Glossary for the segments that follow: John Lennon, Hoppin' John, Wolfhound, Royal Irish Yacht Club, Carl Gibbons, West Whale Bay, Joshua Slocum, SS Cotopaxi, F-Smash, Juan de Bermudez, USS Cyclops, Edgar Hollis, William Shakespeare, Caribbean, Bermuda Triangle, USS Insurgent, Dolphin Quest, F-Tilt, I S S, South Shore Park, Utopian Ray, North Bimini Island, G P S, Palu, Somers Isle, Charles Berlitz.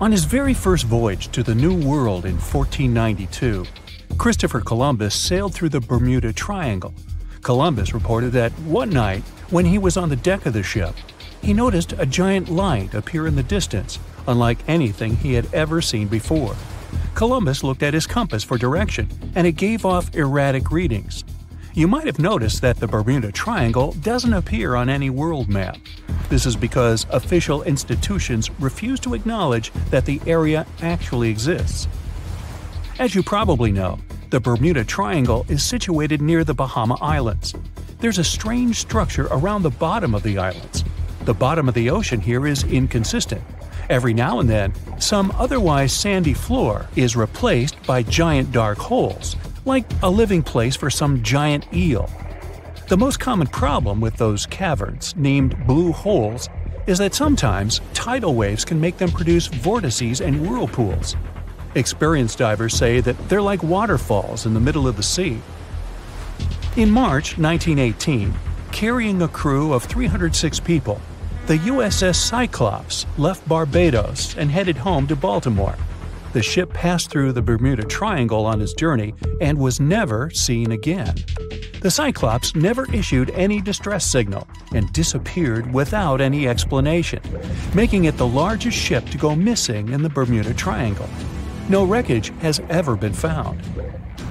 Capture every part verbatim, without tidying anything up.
On his very first voyage to the New World in fourteen ninety-two, Christopher Columbus sailed through the Bermuda Triangle. Columbus reported that one night, when he was on the deck of the ship, he noticed a giant light appear in the distance, unlike anything he had ever seen before. Columbus looked at his compass for direction, and it gave off erratic readings. You might have noticed that the Bermuda Triangle doesn't appear on any world map. This is because official institutions refuse to acknowledge that the area actually exists. As you probably know, the Bermuda Triangle is situated near the Bahama Islands. There's a strange structure around the bottom of the islands. The bottom of the ocean here is inconsistent. Every now and then, some otherwise sandy floor is replaced by giant dark holes, like a living place for some giant eel. The most common problem with those caverns, named blue holes, is that sometimes tidal waves can make them produce vortices and whirlpools. Experienced divers say that they're like waterfalls in the middle of the sea. In March nineteen eighteen, carrying a crew of three hundred six people, the U S S Cyclops left Barbados and headed home to Baltimore. The ship passed through the Bermuda Triangle on its journey and was never seen again. The Cyclops never issued any distress signal and disappeared without any explanation, making it the largest ship to go missing in the Bermuda Triangle. No wreckage has ever been found.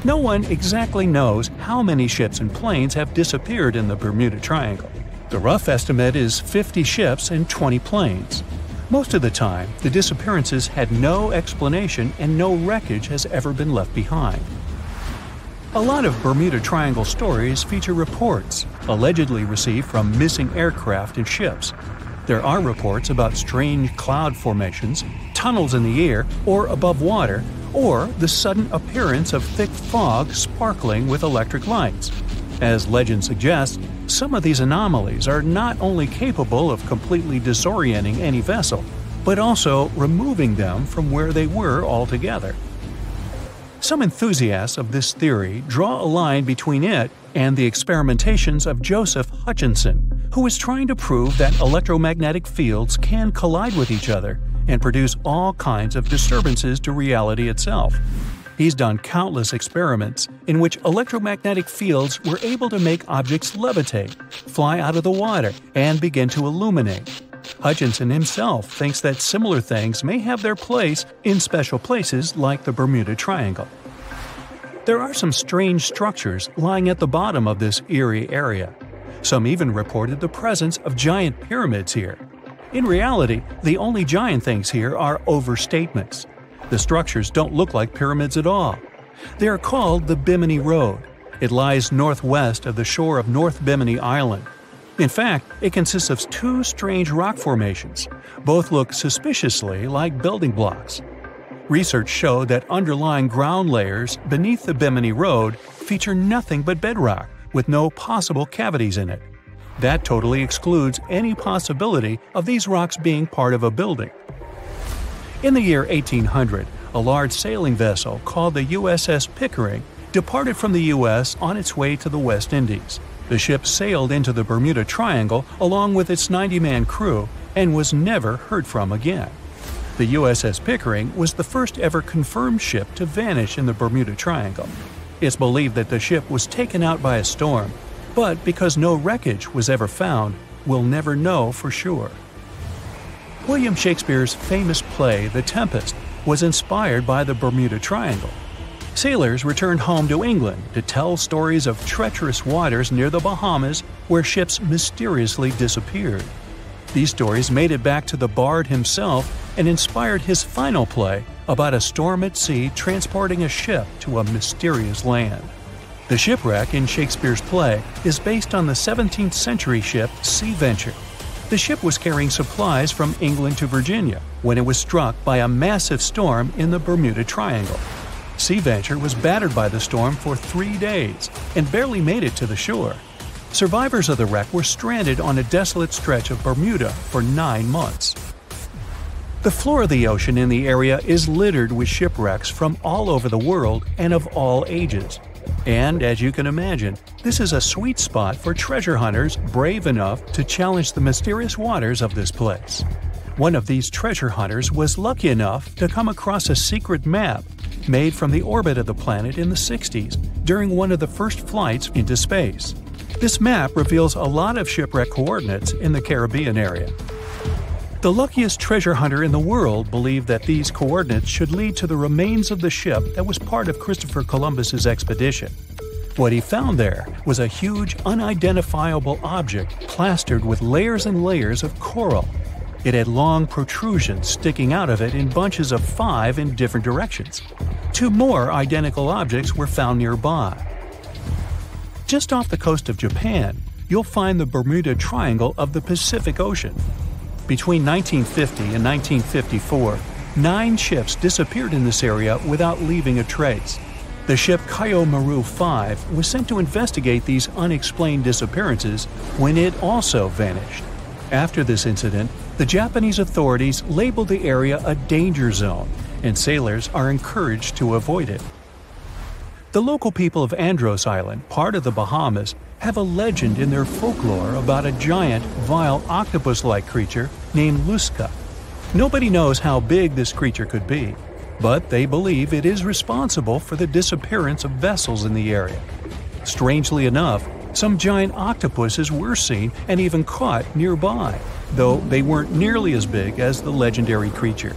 No one exactly knows how many ships and planes have disappeared in the Bermuda Triangle. The rough estimate is fifty ships and twenty planes. Most of the time, the disappearances had no explanation and no wreckage has ever been left behind. A lot of Bermuda Triangle stories feature reports allegedly received from missing aircraft and ships. There are reports about strange cloud formations, tunnels in the air or above water, or the sudden appearance of thick fog sparkling with electric lights. As legend suggests, some of these anomalies are not only capable of completely disorienting any vessel, but also removing them from where they were altogether. Some enthusiasts of this theory draw a line between it and the experimentations of Joseph Hutchinson, who is trying to prove that electromagnetic fields can collide with each other and produce all kinds of disturbances to reality itself. He's done countless experiments in which electromagnetic fields were able to make objects levitate, fly out of the water, and begin to illuminate. Hutchinson himself thinks that similar things may have their place in special places like the Bermuda Triangle. There are some strange structures lying at the bottom of this eerie area. Some even reported the presence of giant pyramids here. In reality, the only giant things here are overstatements. The structures don't look like pyramids at all. They are called the Bimini Road. It lies northwest of the shore of North Bimini Island. In fact, it consists of two strange rock formations. Both look suspiciously like building blocks. Research showed that underlying ground layers beneath the Bimini Road feature nothing but bedrock, with no possible cavities in it. That totally excludes any possibility of these rocks being part of a building. In the year eighteen hundred, a large sailing vessel called the U S S Pickering departed from the U S on its way to the West Indies. The ship sailed into the Bermuda Triangle along with its ninety-man crew and was never heard from again. The U S S Pickering was the first ever confirmed ship to vanish in the Bermuda Triangle. It's believed that the ship was taken out by a storm, but because no wreckage was ever found, we'll never know for sure. William Shakespeare's famous play The Tempest was inspired by the Bermuda Triangle. Sailors returned home to England to tell stories of treacherous waters near the Bahamas where ships mysteriously disappeared. These stories made it back to the bard himself and inspired his final play about a storm at sea transporting a ship to a mysterious land. The shipwreck in Shakespeare's play is based on the seventeenth century ship Sea Venture. The ship was carrying supplies from England to Virginia when it was struck by a massive storm in the Bermuda Triangle. Sea Venture was battered by the storm for three days and barely made it to the shore. Survivors of the wreck were stranded on a desolate stretch of Bermuda for nine months. The floor of the ocean in the area is littered with shipwrecks from all over the world and of all ages. And, as you can imagine, this is a sweet spot for treasure hunters brave enough to challenge the mysterious waters of this place. One of these treasure hunters was lucky enough to come across a secret map made from the orbit of the planet in the sixties during one of the first flights into space. This map reveals a lot of shipwreck coordinates in the Caribbean area. The luckiest treasure hunter in the world believed that these coordinates should lead to the remains of the ship that was part of Christopher Columbus's expedition. What he found there was a huge, unidentifiable object plastered with layers and layers of coral. It had long protrusions sticking out of it in bunches of five in different directions. Two more identical objects were found nearby. Just off the coast of Japan, you'll find the Bermuda Triangle of the Pacific Ocean. Between nineteen fifty and nineteen fifty-four, nine ships disappeared in this area without leaving a trace. The ship Kaiyo Maru five was sent to investigate these unexplained disappearances when it also vanished. After this incident, the Japanese authorities labeled the area a danger zone, and sailors are encouraged to avoid it. The local people of Andros Island, part of the Bahamas, have a legend in their folklore about a giant, vile octopus-like creature named Lusca. Nobody knows how big this creature could be, but they believe it is responsible for the disappearance of vessels in the area. Strangely enough, some giant octopuses were seen and even caught nearby, though they weren't nearly as big as the legendary creature.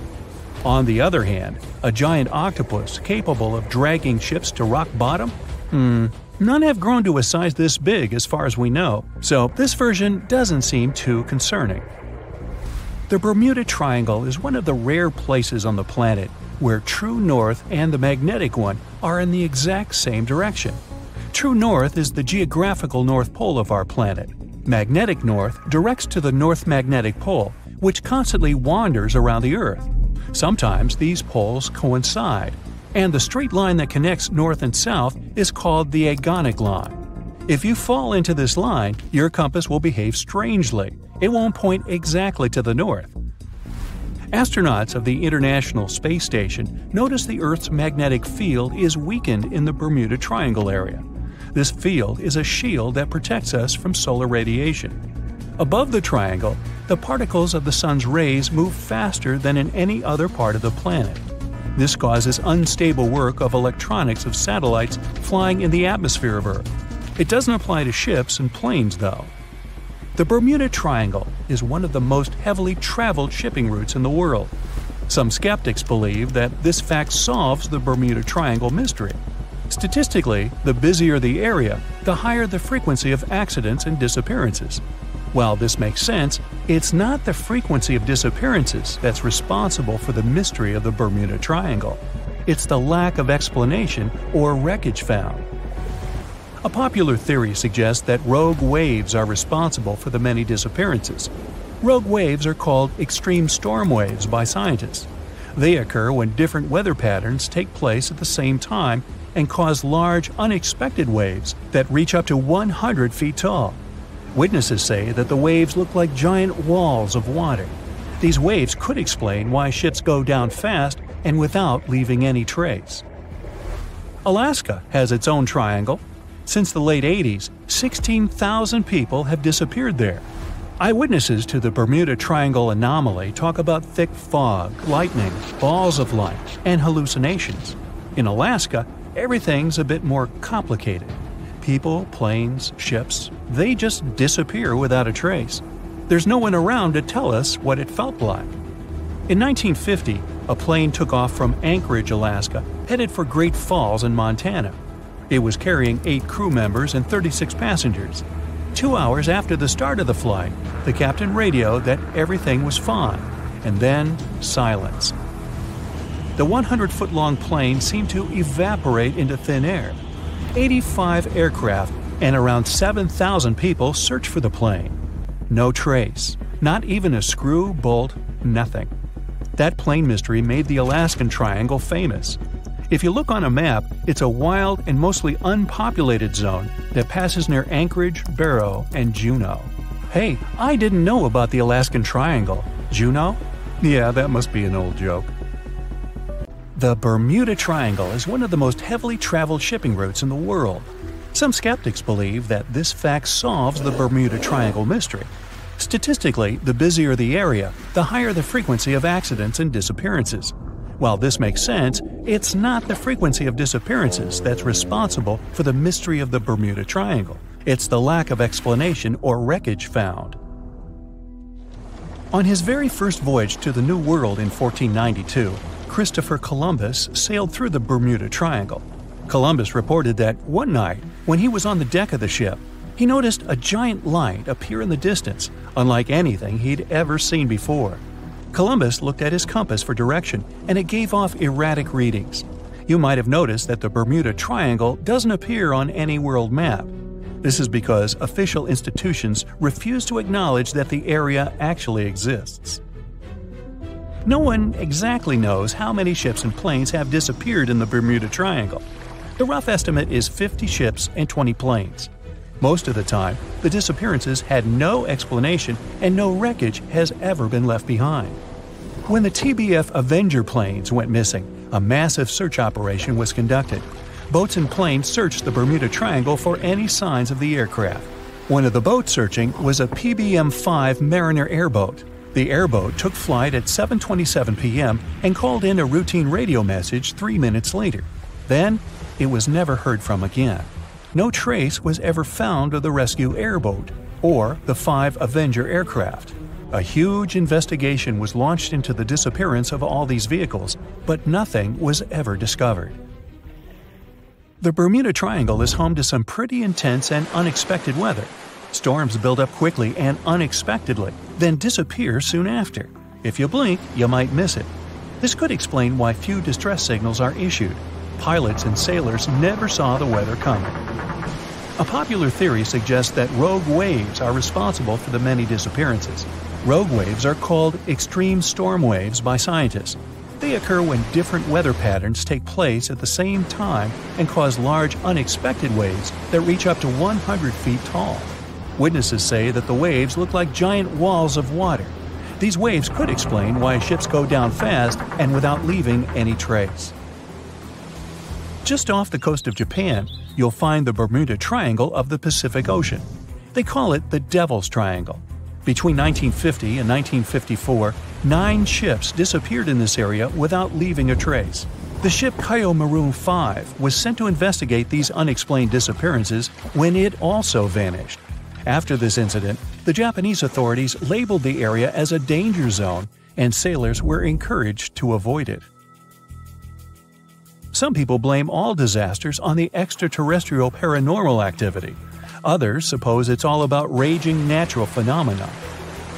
On the other hand, a giant octopus capable of dragging ships to rock bottom? Hmm. None have grown to a size this big as far as we know, so this version doesn't seem too concerning. The Bermuda Triangle is one of the rare places on the planet where true north and the magnetic one are in the exact same direction. True north is the geographical north pole of our planet. Magnetic north directs to the north magnetic pole, which constantly wanders around the Earth. Sometimes these poles coincide, and the straight line that connects north and south is called the agonic line. If you fall into this line, your compass will behave strangely. It won't point exactly to the north. Astronauts of the International Space Station notice the Earth's magnetic field is weakened in the Bermuda Triangle area. This field is a shield that protects us from solar radiation. Above the triangle, the particles of the sun's rays move faster than in any other part of the planet. This causes unstable work of electronics of satellites flying in the atmosphere of Earth. It doesn't apply to ships and planes, though. The Bermuda Triangle is one of the most heavily traveled shipping routes in the world. Some skeptics believe that this fact solves the Bermuda Triangle mystery. Statistically, the busier the area, the higher the frequency of accidents and disappearances. While this makes sense, it's not the frequency of disappearances that's responsible for the mystery of the Bermuda Triangle. It's the lack of explanation or wreckage found. A popular theory suggests that rogue waves are responsible for the many disappearances. Rogue waves are called extreme storm waves by scientists. They occur when different weather patterns take place at the same time and cause large, unexpected waves that reach up to one hundred feet tall. Witnesses say that the waves look like giant walls of water. These waves could explain why ships go down fast and without leaving any trace. Alaska has its own triangle. Since the late eighties, sixteen thousand people have disappeared there. Eyewitnesses to the Bermuda Triangle anomaly talk about thick fog, lightning, balls of light, and hallucinations. In Alaska, everything's a bit more complicated. People, planes, ships, they just disappear without a trace. There's no one around to tell us what it felt like. In nineteen fifty, a plane took off from Anchorage, Alaska, headed for Great Falls in Montana. It was carrying eight crew members and thirty-six passengers. Two hours after the start of the flight, the captain radioed that everything was fine, and then silence. The one hundred foot long plane seemed to evaporate into thin air. eighty-five aircraft and around seven thousand people searched for the plane. No trace, not even a screw, bolt, nothing. That plane mystery made the Alaskan Triangle famous. If you look on a map, it's a wild and mostly unpopulated zone that passes near Anchorage, Barrow, and Juneau. Hey, I didn't know about the Alaskan Triangle. Juneau? Yeah, that must be an old joke. The Bermuda Triangle is one of the most heavily traveled shipping routes in the world. Some skeptics believe that this fact solves the Bermuda Triangle mystery. Statistically, the busier the area, the higher the frequency of accidents and disappearances. While this makes sense, it's not the frequency of disappearances that's responsible for the mystery of the Bermuda Triangle. It's the lack of explanation or wreckage found. On his very first voyage to the New World in fourteen ninety-two, Christopher Columbus sailed through the Bermuda Triangle. Columbus reported that one night, when he was on the deck of the ship, he noticed a giant light appear in the distance, unlike anything he'd ever seen before. Columbus looked at his compass for direction, and it gave off erratic readings. You might have noticed that the Bermuda Triangle doesn't appear on any world map. This is because official institutions refuse to acknowledge that the area actually exists. No one exactly knows how many ships and planes have disappeared in the Bermuda Triangle. The rough estimate is fifty ships and twenty planes. Most of the time, the disappearances had no explanation and no wreckage has ever been left behind. When the T B F Avenger planes went missing, a massive search operation was conducted. Boats and planes searched the Bermuda Triangle for any signs of the aircraft. One of the boats searching was a P B M five Mariner airboat. The airboat took flight at seven twenty-seven p m and called in a routine radio message three minutes later. Then, it was never heard from again. No trace was ever found of the rescue airboat or the five Avenger aircraft. A huge investigation was launched into the disappearance of all these vehicles, but nothing was ever discovered. The Bermuda Triangle is home to some pretty intense and unexpected weather. Storms build up quickly and unexpectedly, then disappear soon after. If you blink, you might miss it. This could explain why few distress signals are issued. Pilots and sailors never saw the weather coming. A popular theory suggests that rogue waves are responsible for the many disappearances. Rogue waves are called extreme storm waves by scientists. They occur when different weather patterns take place at the same time and cause large unexpected waves that reach up to one hundred feet tall. Witnesses say that the waves look like giant walls of water. These waves could explain why ships go down fast and without leaving any trace. Just off the coast of Japan, you'll find the Bermuda Triangle of the Pacific Ocean. They call it the Devil's Triangle. Between nineteen fifty and nineteen fifty-four, nine ships disappeared in this area without leaving a trace. The ship Kaiyo Maru five was sent to investigate these unexplained disappearances when it also vanished. After this incident, the Japanese authorities labeled the area as a danger zone, and sailors were encouraged to avoid it. Some people blame all disasters on the extraterrestrial paranormal activity. Others suppose it's all about raging natural phenomena.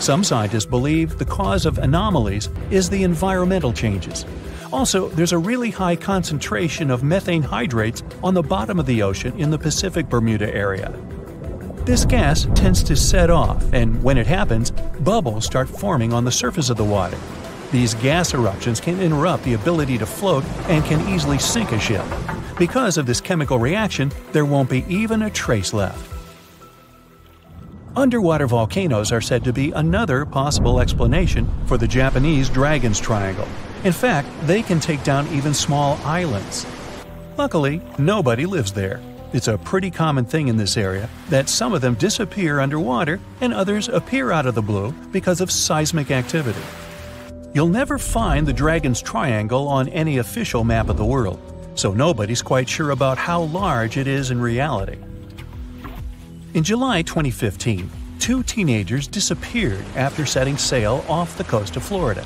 Some scientists believe the cause of anomalies is the environmental changes. Also, there's a really high concentration of methane hydrates on the bottom of the ocean in the Pacific Bermuda area. This gas tends to set off, and when it happens, bubbles start forming on the surface of the water. These gas eruptions can interrupt the ability to float and can easily sink a ship. Because of this chemical reaction, there won't be even a trace left. Underwater volcanoes are said to be another possible explanation for the Japanese Dragon's Triangle. In fact, they can take down even small islands. Luckily, nobody lives there. It's a pretty common thing in this area that some of them disappear underwater and others appear out of the blue because of seismic activity. You'll never find the Dragon's Triangle on any official map of the world, so nobody's quite sure about how large it is in reality. In July twenty fifteen, two teenagers disappeared after setting sail off the coast of Florida.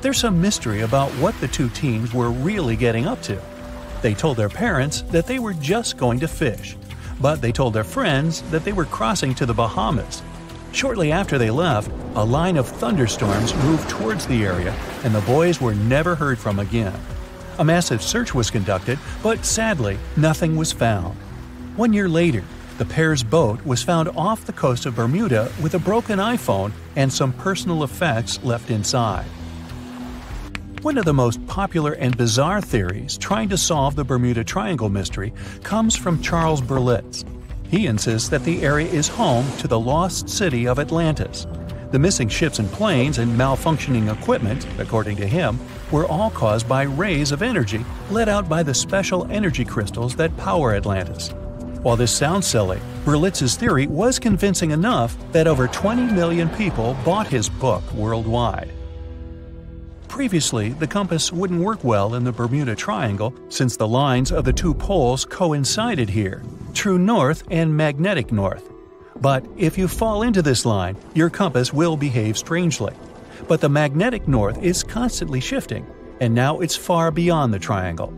There's some mystery about what the two teens were really getting up to. They told their parents that they were just going to fish, but they told their friends that they were crossing to the Bahamas. Shortly after they left, a line of thunderstorms moved towards the area, and the boys were never heard from again. A massive search was conducted, but sadly, nothing was found. One year later, the pair's boat was found off the coast of Bermuda with a broken iPhone and some personal effects left inside. One of the most popular and bizarre theories trying to solve the Bermuda Triangle mystery comes from Charles Berlitz. He insists that the area is home to the lost city of Atlantis. The missing ships and planes and malfunctioning equipment, according to him, were all caused by rays of energy let out by the special energy crystals that power Atlantis. While this sounds silly, Berlitz's theory was convincing enough that over twenty million people bought his book worldwide. Previously, the compass wouldn't work well in the Bermuda Triangle since the lines of the two poles coincided here, true north and magnetic north. But if you fall into this line, your compass will behave strangely. But the magnetic north is constantly shifting, and now it's far beyond the triangle.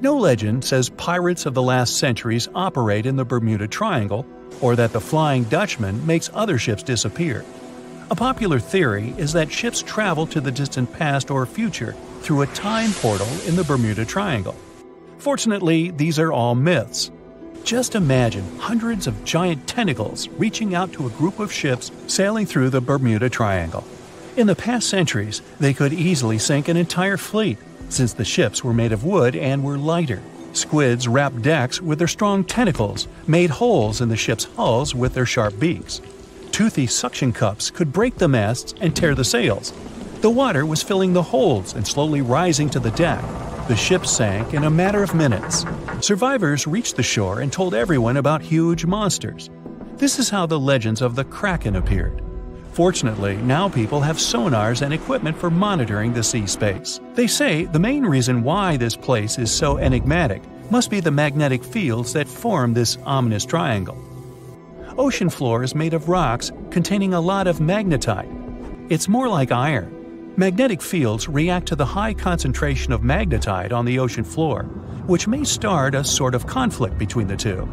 No legend says pirates of the last centuries operate in the Bermuda Triangle, or that the Flying Dutchman makes other ships disappear. A popular theory is that ships travel to the distant past or future through a time portal in the Bermuda Triangle. Fortunately, these are all myths. Just imagine hundreds of giant tentacles reaching out to a group of ships sailing through the Bermuda Triangle. In the past centuries, they could easily sink an entire fleet, since the ships were made of wood and were lighter. Squids wrapped decks with their strong tentacles, made holes in the ship's hulls with their sharp beaks. Toothy suction cups could break the masts and tear the sails. The water was filling the holds and slowly rising to the deck. The ship sank in a matter of minutes. Survivors reached the shore and told everyone about huge monsters. This is how the legends of the Kraken appeared. Fortunately, now people have sonars and equipment for monitoring the sea space. They say the main reason why this place is so enigmatic must be the magnetic fields that form this ominous triangle. Ocean floor is made of rocks containing a lot of magnetite. It's more like iron. Magnetic fields react to the high concentration of magnetite on the ocean floor, which may start a sort of conflict between the two.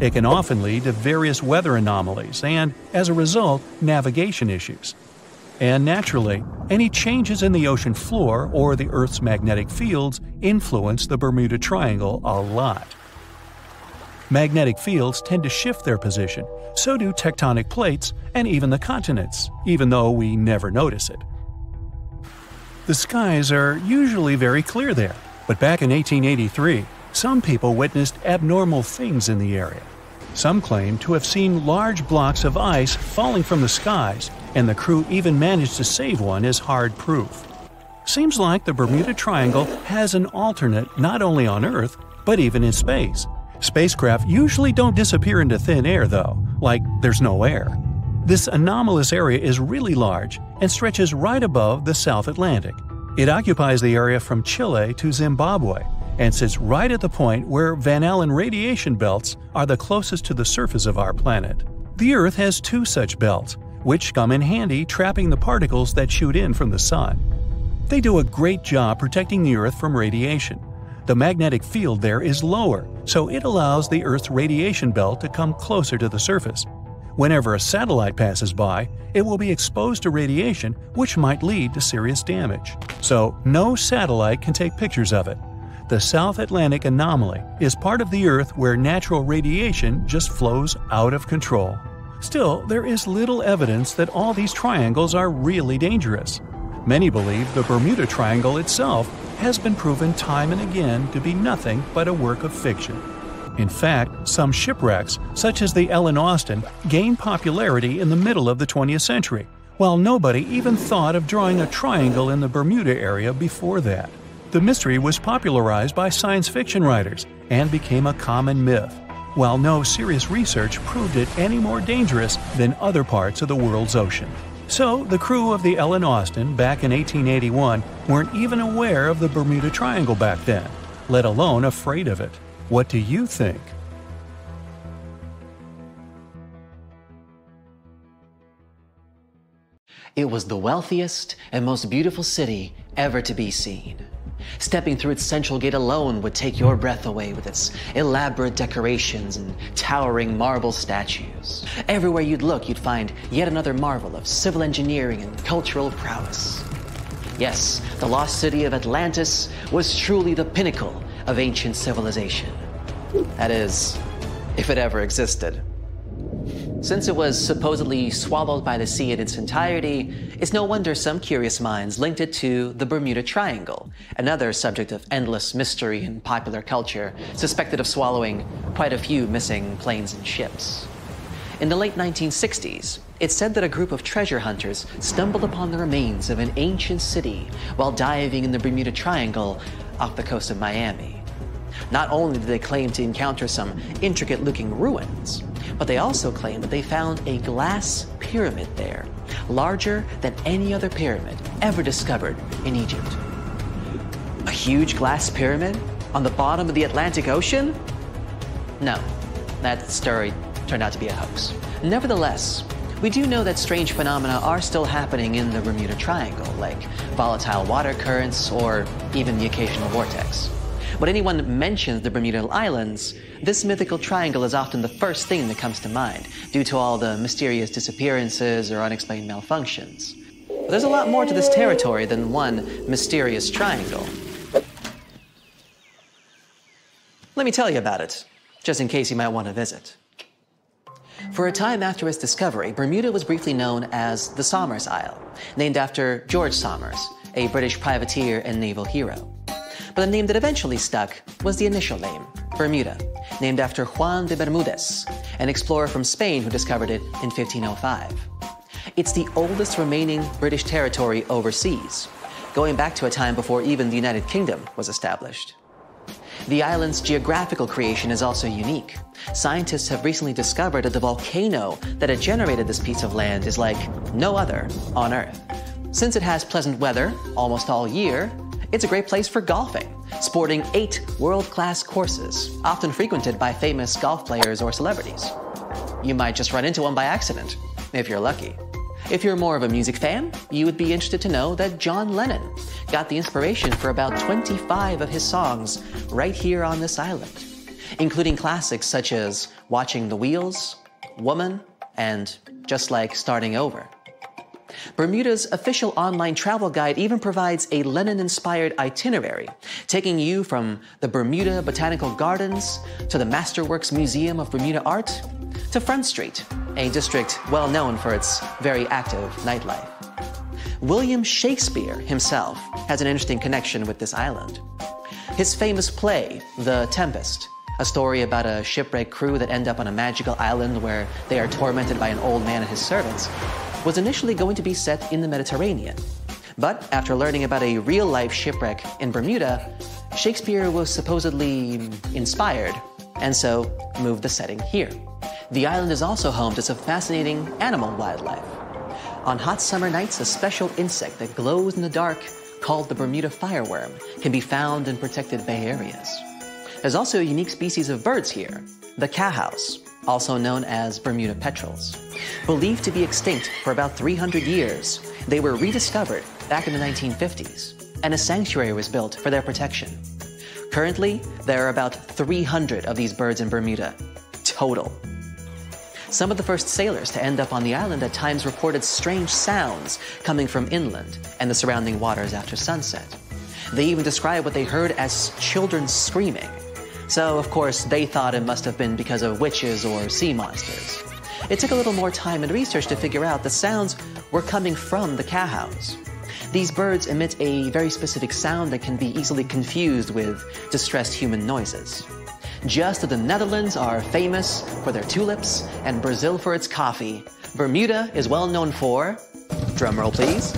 It can often lead to various weather anomalies and, as a result, navigation issues. And naturally, any changes in the ocean floor or the Earth's magnetic fields influence the Bermuda Triangle a lot. Magnetic fields tend to shift their position, so do tectonic plates and even the continents, even though we never notice it. The skies are usually very clear there, but back in eighteen eighty-three, some people witnessed abnormal things in the area. Some claim to have seen large blocks of ice falling from the skies, and the crew even managed to save one as hard proof. Seems like the Bermuda Triangle has an alternate not only on Earth, but even in space. Spacecraft usually don't disappear into thin air, though, like there's no air. This anomalous area is really large and stretches right above the South Atlantic. It occupies the area from Chile to Zimbabwe and sits right at the point where Van Allen radiation belts are the closest to the surface of our planet. The Earth has two such belts, which come in handy trapping the particles that shoot in from the Sun. They do a great job protecting the Earth from radiation. The magnetic field there is lower, so it allows the Earth's radiation belt to come closer to the surface. Whenever a satellite passes by, it will be exposed to radiation, which might lead to serious damage. So no satellite can take pictures of it. The South Atlantic Anomaly is part of the Earth where natural radiation just flows out of control. Still, there is little evidence that all these triangles are really dangerous. Many believe the Bermuda Triangle itself has been proven time and again to be nothing but a work of fiction. In fact, some shipwrecks, such as the Ellen Austen, gained popularity in the middle of the twentieth century, while nobody even thought of drawing a triangle in the Bermuda area before that. The mystery was popularized by science fiction writers and became a common myth, while no serious research proved it any more dangerous than other parts of the world's ocean. So, the crew of the Ellen Austen back in eighteen eighty-one weren't even aware of the Bermuda Triangle back then, let alone afraid of it. What do you think? It was the wealthiest and most beautiful city ever to be seen. Stepping through its central gate alone would take your breath away with its elaborate decorations and towering marble statues. Everywhere you'd look, you'd find yet another marvel of civil engineering and cultural prowess. Yes, the lost city of Atlantis was truly the pinnacle of ancient civilization. That is, if it ever existed. Since it was supposedly swallowed by the sea in its entirety, it's no wonder some curious minds linked it to the Bermuda Triangle, another subject of endless mystery and popular culture, suspected of swallowing quite a few missing planes and ships. In the late nineteen sixties, it's said that a group of treasure hunters stumbled upon the remains of an ancient city while diving in the Bermuda Triangle off the coast of Miami. Not only did they claim to encounter some intricate-looking ruins, but they also claim that they found a glass pyramid there, larger than any other pyramid ever discovered in Egypt. A huge glass pyramid on the bottom of the Atlantic Ocean? No, that story turned out to be a hoax. Nevertheless, we do know that strange phenomena are still happening in the Bermuda Triangle, like volatile water currents or even the occasional vortex. When anyone mentions the Bermuda Islands, this mythical triangle is often the first thing that comes to mind, due to all the mysterious disappearances or unexplained malfunctions. But there's a lot more to this territory than one mysterious triangle. Let me tell you about it, just in case you might want to visit. For a time after its discovery, Bermuda was briefly known as the Somers Isle, named after George Somers, a British privateer and naval hero. But the name that eventually stuck was the initial name, Bermuda, named after Juan de Bermudez, an explorer from Spain who discovered it in fifteen oh five. It's the oldest remaining British territory overseas, going back to a time before even the United Kingdom was established. The island's geographical creation is also unique. Scientists have recently discovered that the volcano that had generated this piece of land is like no other on Earth. Since it has pleasant weather almost all year, it's a great place for golfing, sporting eight world-class courses, often frequented by famous golf players or celebrities. You might just run into one by accident, if you're lucky. If you're more of a music fan, you would be interested to know that John Lennon got the inspiration for about twenty-five of his songs right here on this island, including classics such as Watching the Wheels, Woman, and Just Like Starting Over. Bermuda's official online travel guide even provides a Lennon-inspired itinerary, taking you from the Bermuda Botanical Gardens to the Masterworks Museum of Bermuda Art to Front Street, a district well known for its very active nightlife. William Shakespeare himself has an interesting connection with this island. His famous play, The Tempest, a story about a shipwrecked crew that end up on a magical island where they are tormented by an old man and his servants, was initially going to be set in the Mediterranean. But after learning about a real-life shipwreck in Bermuda, Shakespeare was supposedly inspired, and so moved the setting here. The island is also home to some fascinating animal wildlife. On hot summer nights, a special insect that glows in the dark, called the Bermuda fireworm, can be found in protected bay areas. There's also a unique species of birds here, the cowhouse, also known as Bermuda petrels. Believed to be extinct for about three hundred years, they were rediscovered back in the nineteen fifties, and a sanctuary was built for their protection. Currently, there are about three hundred of these birds in Bermuda, total. Some of the first sailors to end up on the island at times reported strange sounds coming from inland and the surrounding waters after sunset. They even described what they heard as children screaming. So, of course, they thought it must have been because of witches or sea monsters. It took a little more time and research to figure out the sounds were coming from the cowhouse. These birds emit a very specific sound that can be easily confused with distressed human noises. Just as the Netherlands are famous for their tulips and Brazil for its coffee, Bermuda is well known for, drumroll please,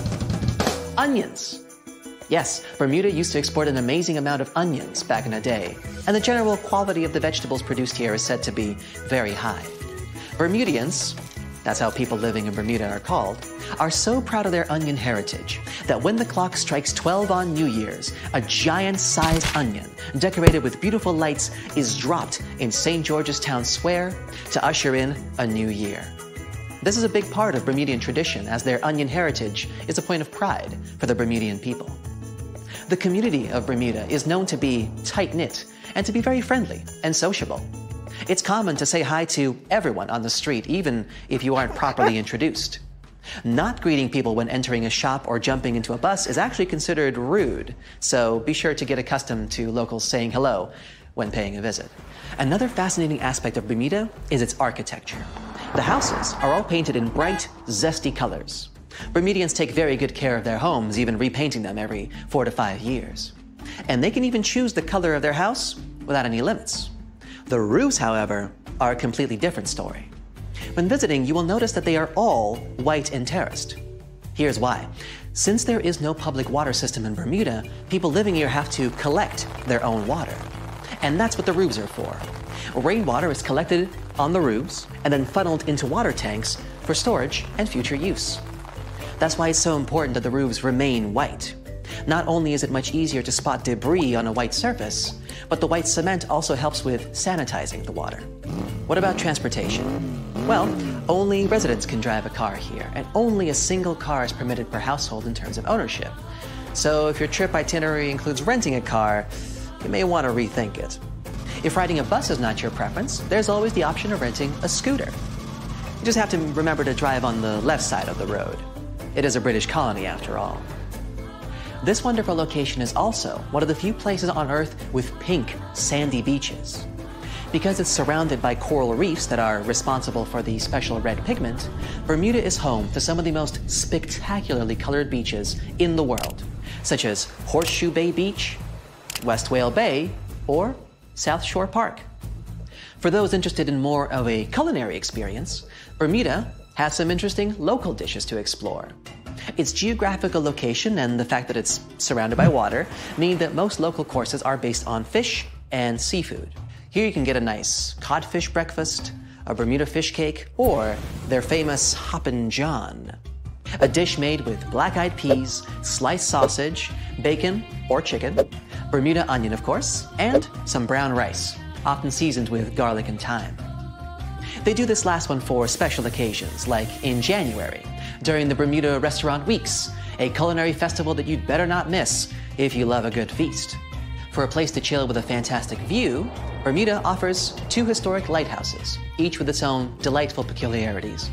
onions. Yes, Bermuda used to export an amazing amount of onions back in the day, and the general quality of the vegetables produced here is said to be very high. Bermudians, that's how people living in Bermuda are called, are so proud of their onion heritage that when the clock strikes twelve on New Year's, a giant-sized onion decorated with beautiful lights is dropped in Saint George's Town Square to usher in a new year. This is a big part of Bermudian tradition, as their onion heritage is a point of pride for the Bermudian people. The community of Bermuda is known to be tight-knit and to be very friendly and sociable. It's common to say hi to everyone on the street, even if you aren't properly introduced. Not greeting people when entering a shop or jumping into a bus is actually considered rude, so be sure to get accustomed to locals saying hello when paying a visit. Another fascinating aspect of Bermuda is its architecture. The houses are all painted in bright, zesty colors. Bermudians take very good care of their homes, even repainting them every four to five years. And they can even choose the color of their house without any limits. The roofs, however, are a completely different story. When visiting, you will notice that they are all white and terraced. Here's why. Since there is no public water system in Bermuda, people living here have to collect their own water. and that's what the roofs are for. Rainwater is collected on the roofs and then funneled into water tanks for storage and future use. That's why it's so important that the roofs remain white. Not only is it much easier to spot debris on a white surface, but the white cement also helps with sanitizing the water. What about transportation? Well, only residents can drive a car here, and only a single car is permitted per household in terms of ownership. So if your trip itinerary includes renting a car, you may want to rethink it. If riding a bus is not your preference, there's always the option of renting a scooter. You just have to remember to drive on the left side of the road. It is a British colony, after all. This wonderful location is also one of the few places on Earth with pink, sandy beaches. Because it's surrounded by coral reefs that are responsible for the special red pigment, Bermuda is home to some of the most spectacularly colored beaches in the world, such as Horseshoe Bay Beach, West Whale Bay, or South Shore Park. For those interested in more of a culinary experience, Bermuda has some interesting local dishes to explore. Its geographical location and the fact that it's surrounded by water mean that most local courses are based on fish and seafood. Here you can get a nice codfish breakfast, a Bermuda fish cake, or their famous Hoppin' John, a dish made with black-eyed peas, sliced sausage, bacon or chicken, Bermuda onion of course, and some brown rice, often seasoned with garlic and thyme. They do this last one for special occasions, like in January, during the Bermuda Restaurant Weeks, a culinary festival that you'd better not miss if you love a good feast. For a place to chill with a fantastic view, Bermuda offers two historic lighthouses, each with its own delightful peculiarities.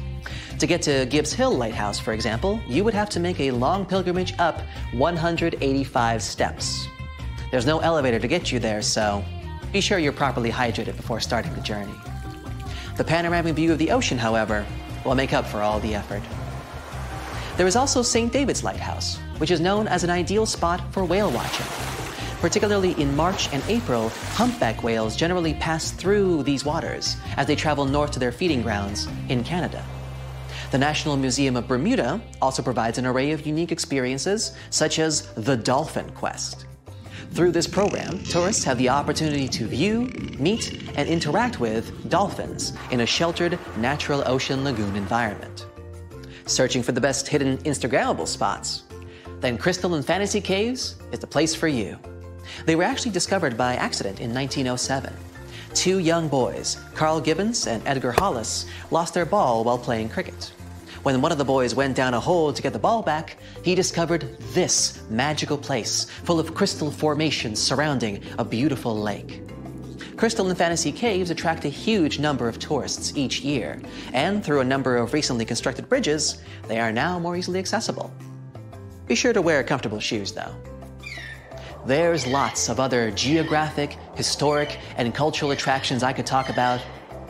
To get to Gibbs Hill Lighthouse, for example, you would have to make a long pilgrimage up one hundred eighty-five steps. There's no elevator to get you there, so be sure you're properly hydrated before starting the journey. The panoramic view of the ocean, however, will make up for all the effort. There is also Saint David's Lighthouse, which is known as an ideal spot for whale watching. Particularly in March and April, humpback whales generally pass through these waters as they travel north to their feeding grounds in Canada. The National Museum of Bermuda also provides an array of unique experiences, such as the Dolphin Quest. Through this program, tourists have the opportunity to view, meet, and interact with dolphins in a sheltered natural ocean lagoon environment. Searching for the best hidden Instagrammable spots? Then Crystal and Fantasy Caves is the place for you. They were actually discovered by accident in nineteen oh seven. Two young boys, Carl Gibbons and Edgar Hollis, lost their ball while playing cricket. When one of the boys went down a hole to get the ball back, he discovered this magical place full of crystal formations surrounding a beautiful lake. Crystal and Fantasy Caves attract a huge number of tourists each year, and through a number of recently constructed bridges, they are now more easily accessible. Be sure to wear comfortable shoes, though. There's lots of other geographic, historic, and cultural attractions I could talk about,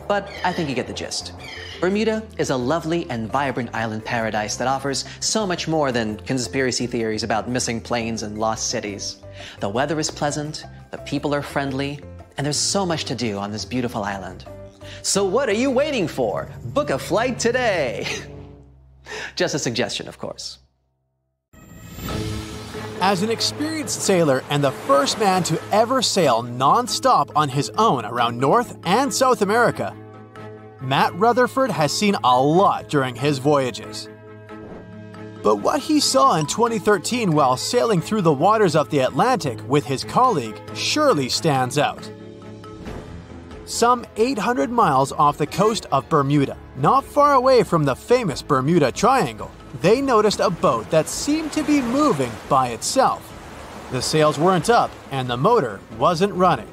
but I think you get the gist. Bermuda is a lovely and vibrant island paradise that offers so much more than conspiracy theories about missing planes and lost cities. The weather is pleasant, the people are friendly, and there's so much to do on this beautiful island. So what are you waiting for? Book a flight today! Just a suggestion, of course. As an experienced sailor and the first man to ever sail non-stop on his own around North and South America, Matt Rutherford has seen a lot during his voyages. But what he saw in twenty thirteen while sailing through the waters of the Atlantic with his colleague surely stands out. Some eight hundred miles off the coast of Bermuda, not far away from the famous Bermuda Triangle, they noticed a boat that seemed to be moving by itself. The sails weren't up and the motor wasn't running.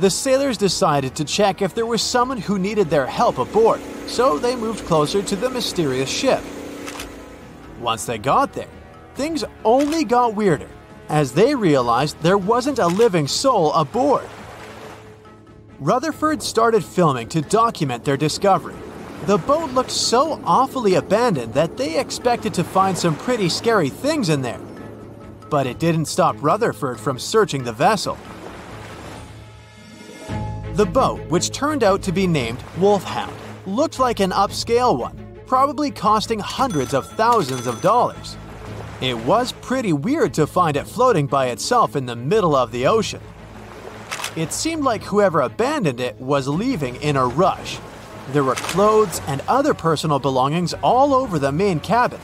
The sailors decided to check if there was someone who needed their help aboard, so they moved closer to the mysterious ship. Once they got there, things only got weirder as they realized there wasn't a living soul aboard. Rutherford started filming to document their discovery. The boat looked so awfully abandoned that they expected to find some pretty scary things in there. But it didn't stop Rutherford from searching the vessel. The boat, which turned out to be named Wolfhound, looked like an upscale one, probably costing hundreds of thousands of dollars. It was pretty weird to find it floating by itself in the middle of the ocean. It seemed like whoever abandoned it was leaving in a rush. There were clothes and other personal belongings all over the main cabin.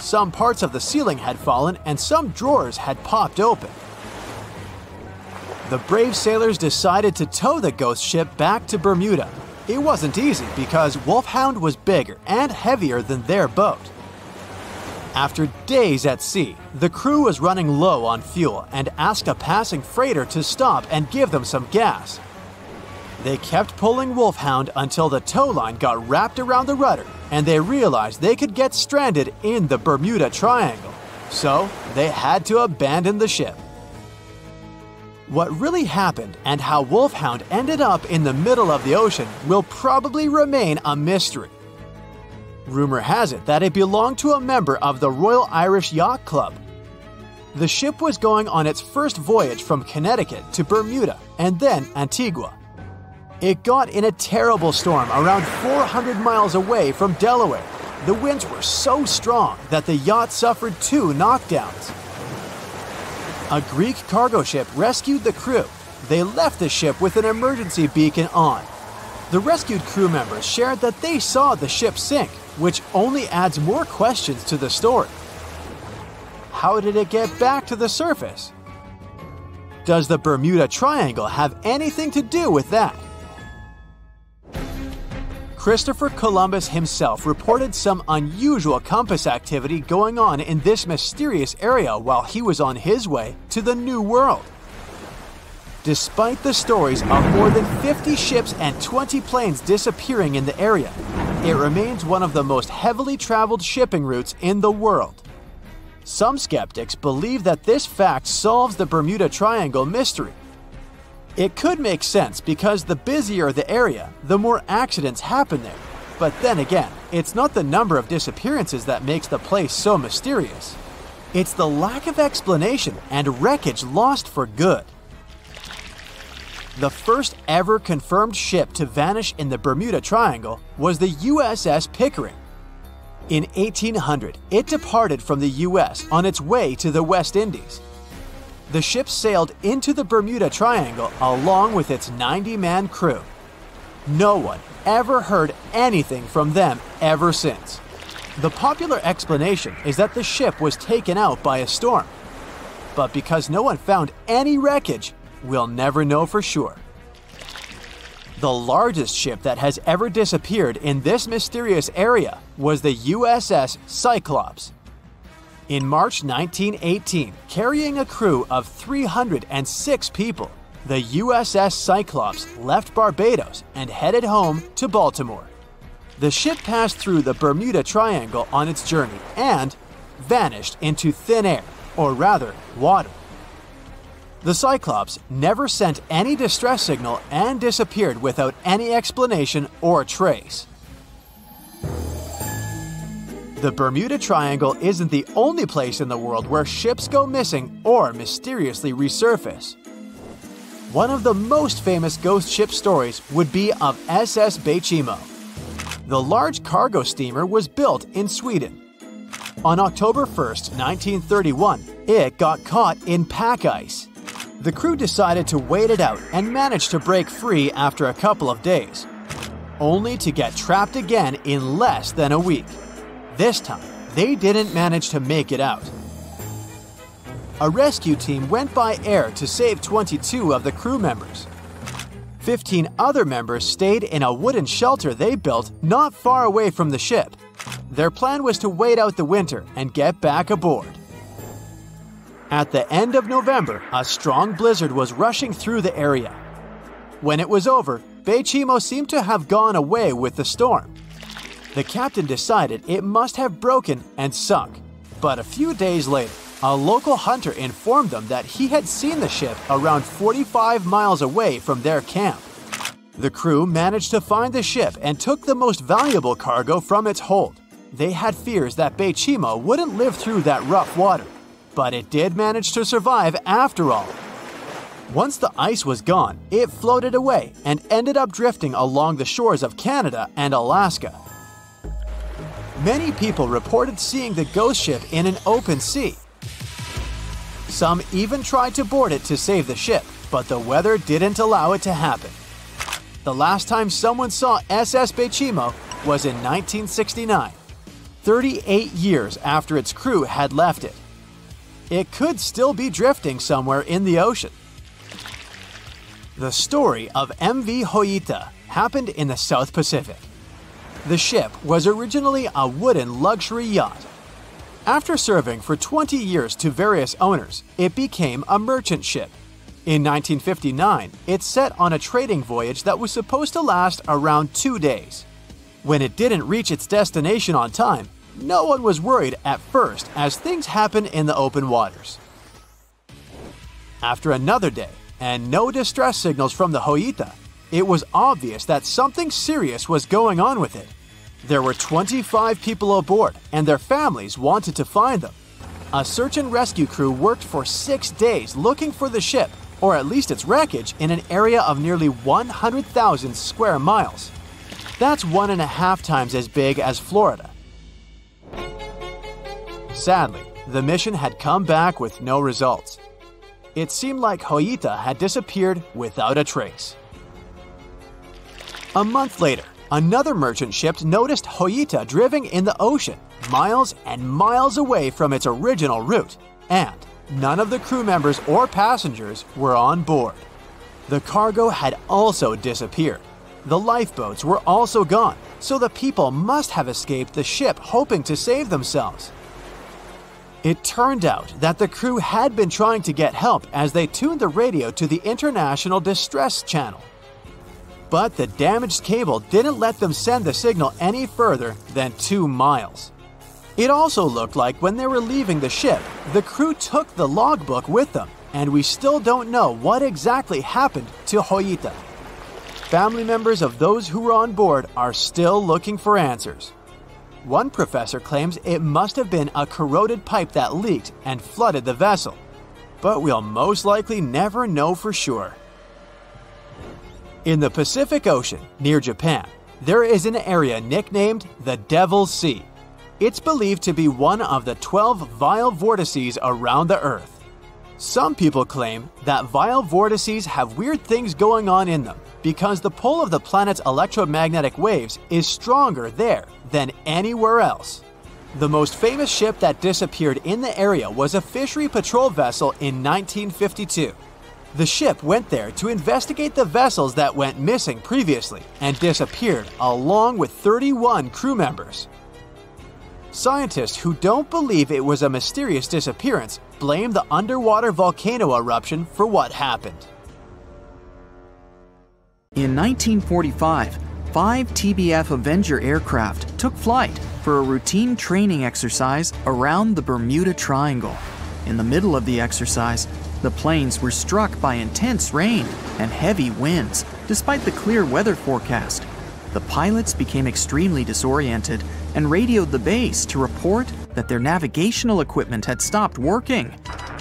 Some parts of the ceiling had fallen and some drawers had popped open. The brave sailors decided to tow the ghost ship back to Bermuda. It wasn't easy because Wolfhound was bigger and heavier than their boat. After days at sea, the crew was running low on fuel and asked a passing freighter to stop and give them some gas. They kept pulling Wolfhound until the tow line got wrapped around the rudder and they realized they could get stranded in the Bermuda Triangle. So they had to abandon the ship. What really happened and how Wolfhound ended up in the middle of the ocean will probably remain a mystery. Rumor has it that it belonged to a member of the Royal Irish Yacht Club. The ship was going on its first voyage from Connecticut to Bermuda and then Antigua. It got in a terrible storm around four hundred miles away from Delaware. The winds were so strong that the yacht suffered two knockdowns. A Greek cargo ship rescued the crew. They left the ship with an emergency beacon on. The rescued crew members shared that they saw the ship sink, which only adds more questions to the story. How did it get back to the surface? Does the Bermuda Triangle have anything to do with that? Christopher Columbus himself reported some unusual compass activity going on in this mysterious area while he was on his way to the New World. Despite the stories of more than fifty ships and twenty planes disappearing in the area, it remains one of the most heavily traveled shipping routes in the world. Some skeptics believe that this fact solves the Bermuda Triangle mystery. It could make sense because the busier the area, the more accidents happen there. But then again, it's not the number of disappearances that makes the place so mysterious. It's the lack of explanation and wreckage lost for good. The first ever confirmed ship to vanish in the Bermuda Triangle was the U S S Pickering. In eighteen hundred, it departed from the U S on its way to the West Indies. The ship sailed into the Bermuda Triangle along with its ninety man crew. No one ever heard anything from them ever since. The popular explanation is that the ship was taken out by a storm. But because no one found any wreckage, we'll never know for sure. The largest ship that has ever disappeared in this mysterious area was the U S S Cyclops. In March nineteen eighteen, carrying a crew of three hundred six people, the U S S Cyclops left Barbados and headed home to Baltimore. The ship passed through the Bermuda Triangle on its journey and vanished into thin air, or rather, water. The Cyclops never sent any distress signal and disappeared without any explanation or trace. The Bermuda Triangle isn't the only place in the world where ships go missing or mysteriously resurface. One of the most famous ghost ship stories would be of S S Baychimo. The large cargo steamer was built in Sweden. On October first, nineteen thirty-one, it got caught in pack ice. The crew decided to wait it out and managed to break free after a couple of days, only to get trapped again in less than a week. This time, they didn't manage to make it out. A rescue team went by air to save twenty-two of the crew members. fifteen other members stayed in a wooden shelter they built not far away from the ship. Their plan was to wait out the winter and get back aboard. At the end of November, a strong blizzard was rushing through the area. When it was over, Baychimo seemed to have gone away with the storm. The captain decided it must have broken and sunk, but a few days later, a local hunter informed them that he had seen the ship around forty-five miles away from their camp. The crew managed to find the ship and took the most valuable cargo from its hold. They had fears that Baychimo wouldn't live through that rough water, but it did manage to survive after all. Once the ice was gone, it floated away and ended up drifting along the shores of Canada and Alaska. Many people reported seeing the ghost ship in an open sea. Some even tried to board it to save the ship, but the weather didn't allow it to happen. The last time someone saw S S Baychimo was in nineteen sixty-nine, thirty-eight years after its crew had left it. It could still be drifting somewhere in the ocean. The story of M V Hoyita happened in the South Pacific. The ship was originally a wooden luxury yacht. After serving for twenty years to various owners, it became a merchant ship. In nineteen fifty-nine, it set on a trading voyage that was supposed to last around two days. When it didn't reach its destination on time, no one was worried at first, as things happen in the open waters. After another day, and no distress signals from the Hoyita, it was obvious that something serious was going on with it. There were twenty-five people aboard, and their families wanted to find them. A search and rescue crew worked for six days looking for the ship, or at least its wreckage, in an area of nearly one hundred thousand square miles. That's one and a half times as big as Florida. Sadly, the mission had come back with no results. It seemed like Hoyita had disappeared without a trace. A month later, another merchant ship noticed Hoyita driving in the ocean, miles and miles away from its original route, and none of the crew members or passengers were on board. The cargo had also disappeared. The lifeboats were also gone, so the people must have escaped the ship hoping to save themselves. It turned out that the crew had been trying to get help as they tuned the radio to the International Distress Channel. But the damaged cable didn't let them send the signal any further than two miles. It also looked like when they were leaving the ship, the crew took the logbook with them, and we still don't know what exactly happened to Hoyita. Family members of those who were on board are still looking for answers. One professor claims it must have been a corroded pipe that leaked and flooded the vessel, but we'll most likely never know for sure. In the Pacific Ocean, near Japan, there is an area nicknamed the Devil's Sea. It's believed to be one of the twelve vile vortices around the Earth. Some people claim that vile vortices have weird things going on in them because the pull of the planet's electromagnetic waves is stronger there than anywhere else. The most famous ship that disappeared in the area was a fishery patrol vessel in nineteen fifty-two. The ship went there to investigate the vessels that went missing previously and disappeared along with thirty-one crew members. Scientists who don't believe it was a mysterious disappearance blame the underwater volcano eruption for what happened. In nineteen forty-five, five T B F Avenger aircraft took flight for a routine training exercise around the Bermuda Triangle. In the middle of the exercise, the planes were struck by intense rain and heavy winds, despite the clear weather forecast. The pilots became extremely disoriented and radioed the base to report that their navigational equipment had stopped working.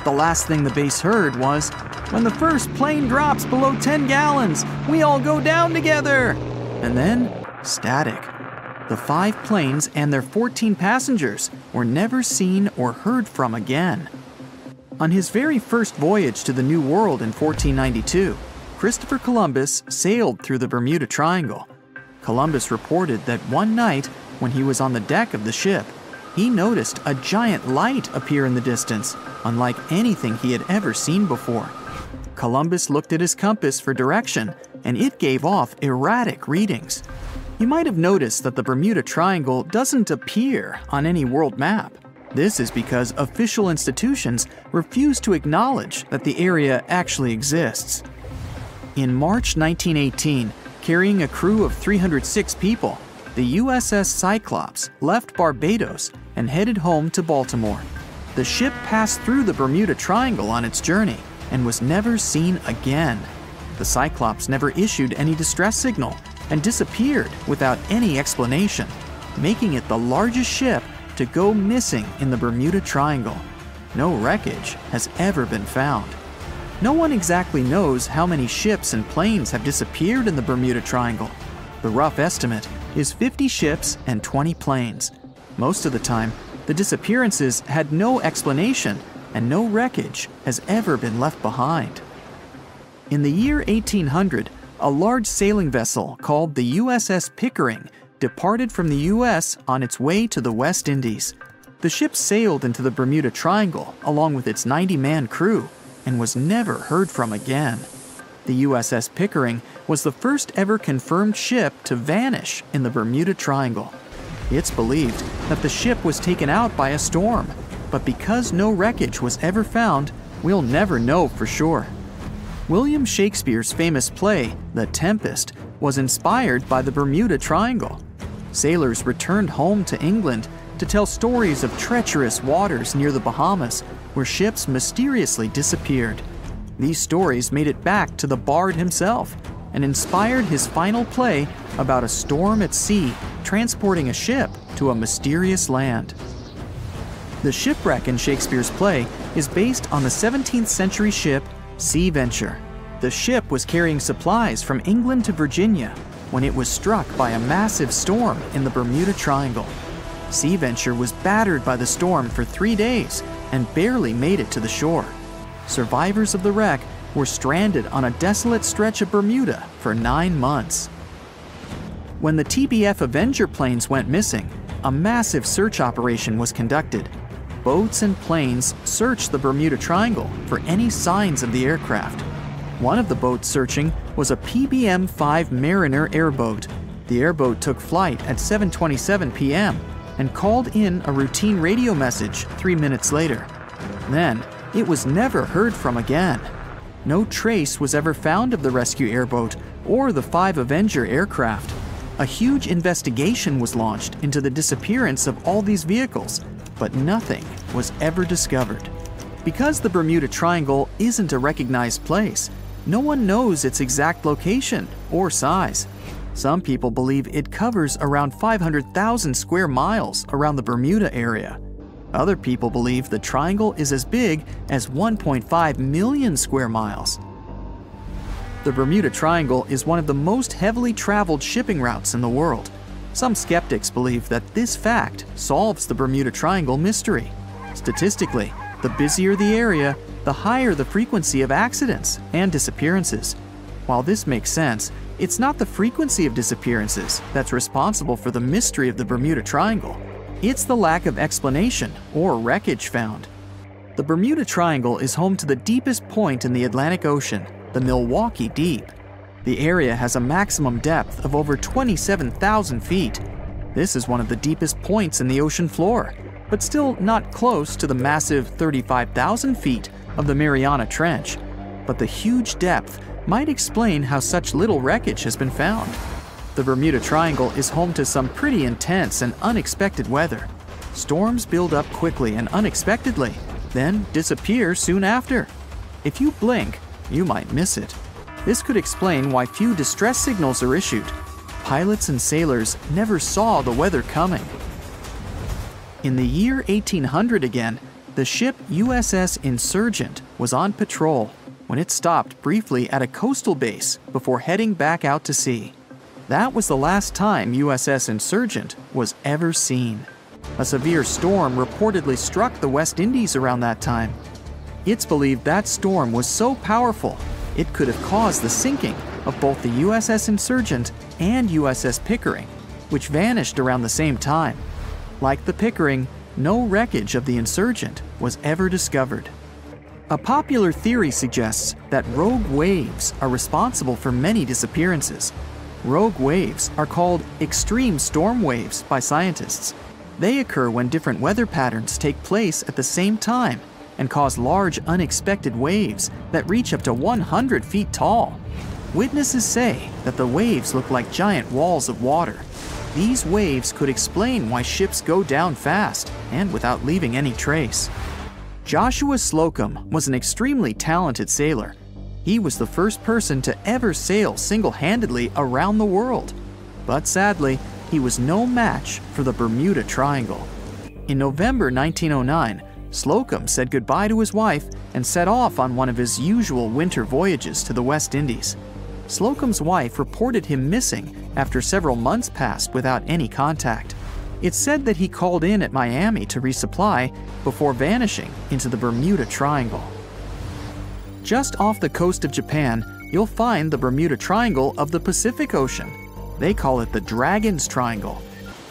The last thing the base heard was, "When the first plane drops below ten gallons, we all go down together!" And then, static. The five planes and their fourteen passengers were never seen or heard from again. On his very first voyage to the New World in fourteen ninety-two, Christopher Columbus sailed through the Bermuda Triangle. Columbus reported that one night, when he was on the deck of the ship, he noticed a giant light appear in the distance, unlike anything he had ever seen before. Columbus looked at his compass for direction, and it gave off erratic readings. You might have noticed that the Bermuda Triangle doesn't appear on any world map. This is because official institutions refuse to acknowledge that the area actually exists. In March nineteen eighteen, carrying a crew of three hundred six people, the U S S Cyclops left Barbados and headed home to Baltimore. The ship passed through the Bermuda Triangle on its journey and was never seen again. The Cyclops never issued any distress signal and disappeared without any explanation, making it the largest ship to go missing in the Bermuda Triangle. No wreckage has ever been found. No one exactly knows how many ships and planes have disappeared in the Bermuda Triangle. The rough estimate is fifty ships and twenty planes. Most of the time, the disappearances had no explanation and no wreckage has ever been left behind. In the year eighteen hundred, a large sailing vessel called the U S S Pickering departed from the U S on its way to the West Indies. The ship sailed into the Bermuda Triangle along with its ninety man crew and was never heard from again. The U S S Pickering was the first ever confirmed ship to vanish in the Bermuda Triangle. It's believed that the ship was taken out by a storm, but because no wreckage was ever found, we'll never know for sure. William Shakespeare's famous play, The Tempest, was inspired by the Bermuda Triangle. Sailors returned home to England to tell stories of treacherous waters near the Bahamas, where ships mysteriously disappeared. These stories made it back to the bard himself and inspired his final play about a storm at sea transporting a ship to a mysterious land. The shipwreck in Shakespeare's play is based on the seventeenth century ship Sea Venture. The ship was carrying supplies from England to Virginia when it was struck by a massive storm in the Bermuda Triangle. Sea Venture was battered by the storm for three days and barely made it to the shore. Survivors of the wreck were stranded on a desolate stretch of Bermuda for nine months. When the T B F Avenger planes went missing, a massive search operation was conducted. Boats and planes searched the Bermuda Triangle for any signs of the aircraft. One of the boats searching was a P B M five Mariner airboat. The airboat took flight at seven twenty-seven p m and called in a routine radio message three minutes later. Then, it was never heard from again. No trace was ever found of the rescue airboat or the five Avenger aircraft. A huge investigation was launched into the disappearance of all these vehicles, but nothing was ever discovered. Because the Bermuda Triangle isn't a recognized place, no one knows its exact location or size. Some people believe it covers around five hundred thousand square miles around the Bermuda area. Other people believe the triangle is as big as one point five million square miles. The Bermuda Triangle is one of the most heavily traveled shipping routes in the world. Some skeptics believe that this fact solves the Bermuda Triangle mystery. Statistically, the busier the area, the higher the frequency of accidents and disappearances. While this makes sense, it's not the frequency of disappearances that's responsible for the mystery of the Bermuda Triangle. It's the lack of explanation or wreckage found. The Bermuda Triangle is home to the deepest point in the Atlantic Ocean, the Milwaukee Deep. The area has a maximum depth of over twenty-seven thousand feet. This is one of the deepest points in the ocean floor, but still not close to the massive thirty-five thousand feet of the Mariana Trench. But the huge depth might explain how such little wreckage has been found. The Bermuda Triangle is home to some pretty intense and unexpected weather. Storms build up quickly and unexpectedly, then disappear soon after. If you blink, you might miss it. This could explain why few distress signals are issued. Pilots and sailors never saw the weather coming. In the year eighteen hundred again, the ship U S S Insurgent was on patrol when it stopped briefly at a coastal base before heading back out to sea. That was the last time U S S Insurgent was ever seen. A severe storm reportedly struck the West Indies around that time. It's believed that storm was so powerful, it could have caused the sinking of both the U S S Insurgent and U S S Pickering, which vanished around the same time. Like the Pickering, no wreckage of the Insurgent was ever discovered. A popular theory suggests that rogue waves are responsible for many disappearances. Rogue waves are called extreme storm waves by scientists. They occur when different weather patterns take place at the same time and cause large unexpected waves that reach up to one hundred feet tall. Witnesses say that the waves look like giant walls of water. These waves could explain why ships go down fast and without leaving any trace. Joshua Slocum was an extremely talented sailor. He was the first person to ever sail single-handedly around the world. But sadly, he was no match for the Bermuda Triangle. In November nineteen oh nine, Slocum said goodbye to his wife and set off on one of his usual winter voyages to the West Indies. Slocum's wife reported him missing after several months passed without any contact. It's said that he called in at Miami to resupply before vanishing into the Bermuda Triangle. Just off the coast of Japan, you'll find the Bermuda Triangle of the Pacific Ocean. They call it the Dragon's Triangle.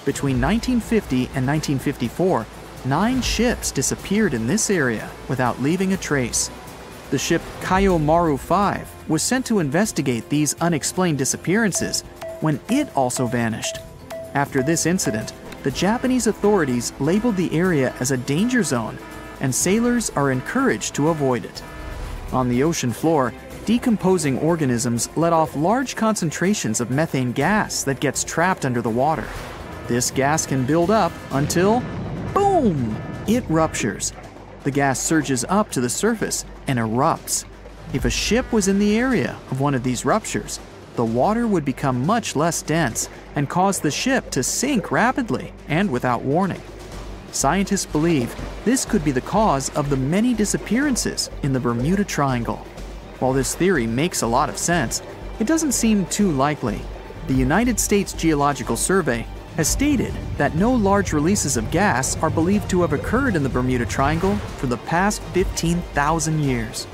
Between nineteen fifty and nineteen fifty-four, nine ships disappeared in this area without leaving a trace. The ship Kaiyo Maru five was sent to investigate these unexplained disappearances when it also vanished. After this incident, the Japanese authorities labeled the area as a danger zone, and sailors are encouraged to avoid it. On the ocean floor, decomposing organisms let off large concentrations of methane gas that gets trapped under the water. This gas can build up until, boom, it ruptures. The gas surges up to the surface and erupts. If a ship was in the area of one of these ruptures, the water would become much less dense and cause the ship to sink rapidly and without warning. Scientists believe this could be the cause of the many disappearances in the Bermuda Triangle. While this theory makes a lot of sense, it doesn't seem too likely. The United States Geological Survey has stated that no large releases of gas are believed to have occurred in the Bermuda Triangle for the past fifteen thousand years.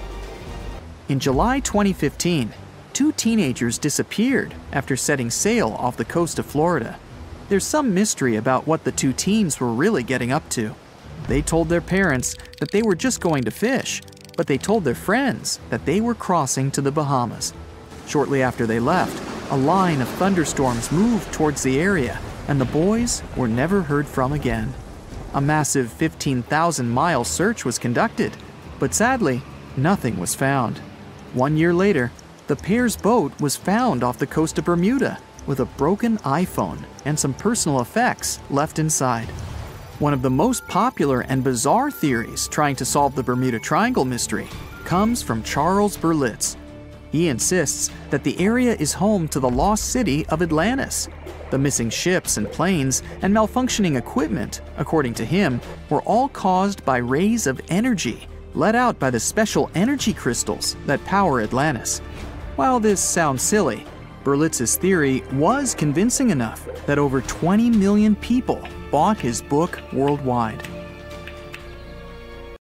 In July twenty fifteen, two teenagers disappeared after setting sail off the coast of Florida. There's some mystery about what the two teens were really getting up to. They told their parents that they were just going to fish, but they told their friends that they were crossing to the Bahamas. Shortly after they left, a line of thunderstorms moved towards the area, and the boys were never heard from again. A massive fifteen thousand mile search was conducted, but sadly, nothing was found. One year later, the pair's boat was found off the coast of Bermuda with a broken iPhone and some personal effects left inside. One of the most popular and bizarre theories trying to solve the Bermuda Triangle mystery comes from Charles Berlitz. He insists that the area is home to the lost city of Atlantis. The missing ships and planes and malfunctioning equipment, according to him, were all caused by rays of energy let out by the special energy crystals that power Atlantis. While this sounds silly, Berlitz's theory was convincing enough that over twenty million people bought his book worldwide.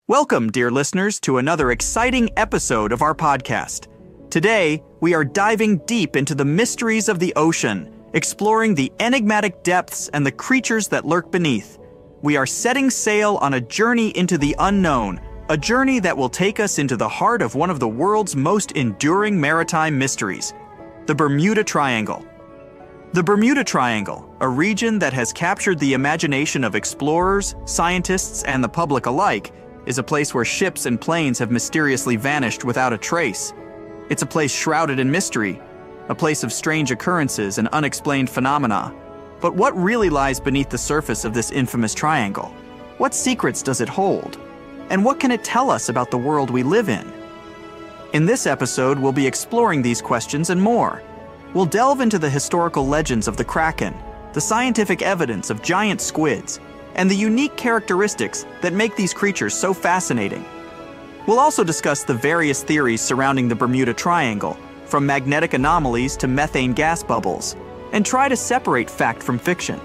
Welcome, dear listeners, to another exciting episode of our podcast. Today, we are diving deep into the mysteries of the ocean, exploring the enigmatic depths and the creatures that lurk beneath. We are setting sail on a journey into the unknown, a journey that will take us into the heart of one of the world's most enduring maritime mysteries, the Bermuda Triangle. The Bermuda Triangle, a region that has captured the imagination of explorers, scientists, and the public alike, is a place where ships and planes have mysteriously vanished without a trace. It's a place shrouded in mystery, a place of strange occurrences and unexplained phenomena. But what really lies beneath the surface of this infamous triangle? What secrets does it hold? And what can it tell us about the world we live in? In this episode, we'll be exploring these questions and more. We'll delve into the historical legends of the Kraken, the scientific evidence of giant squids, and the unique characteristics that make these creatures so fascinating. We'll also discuss the various theories surrounding the Bermuda Triangle, from magnetic anomalies to methane gas bubbles, and try to separate fact from fiction.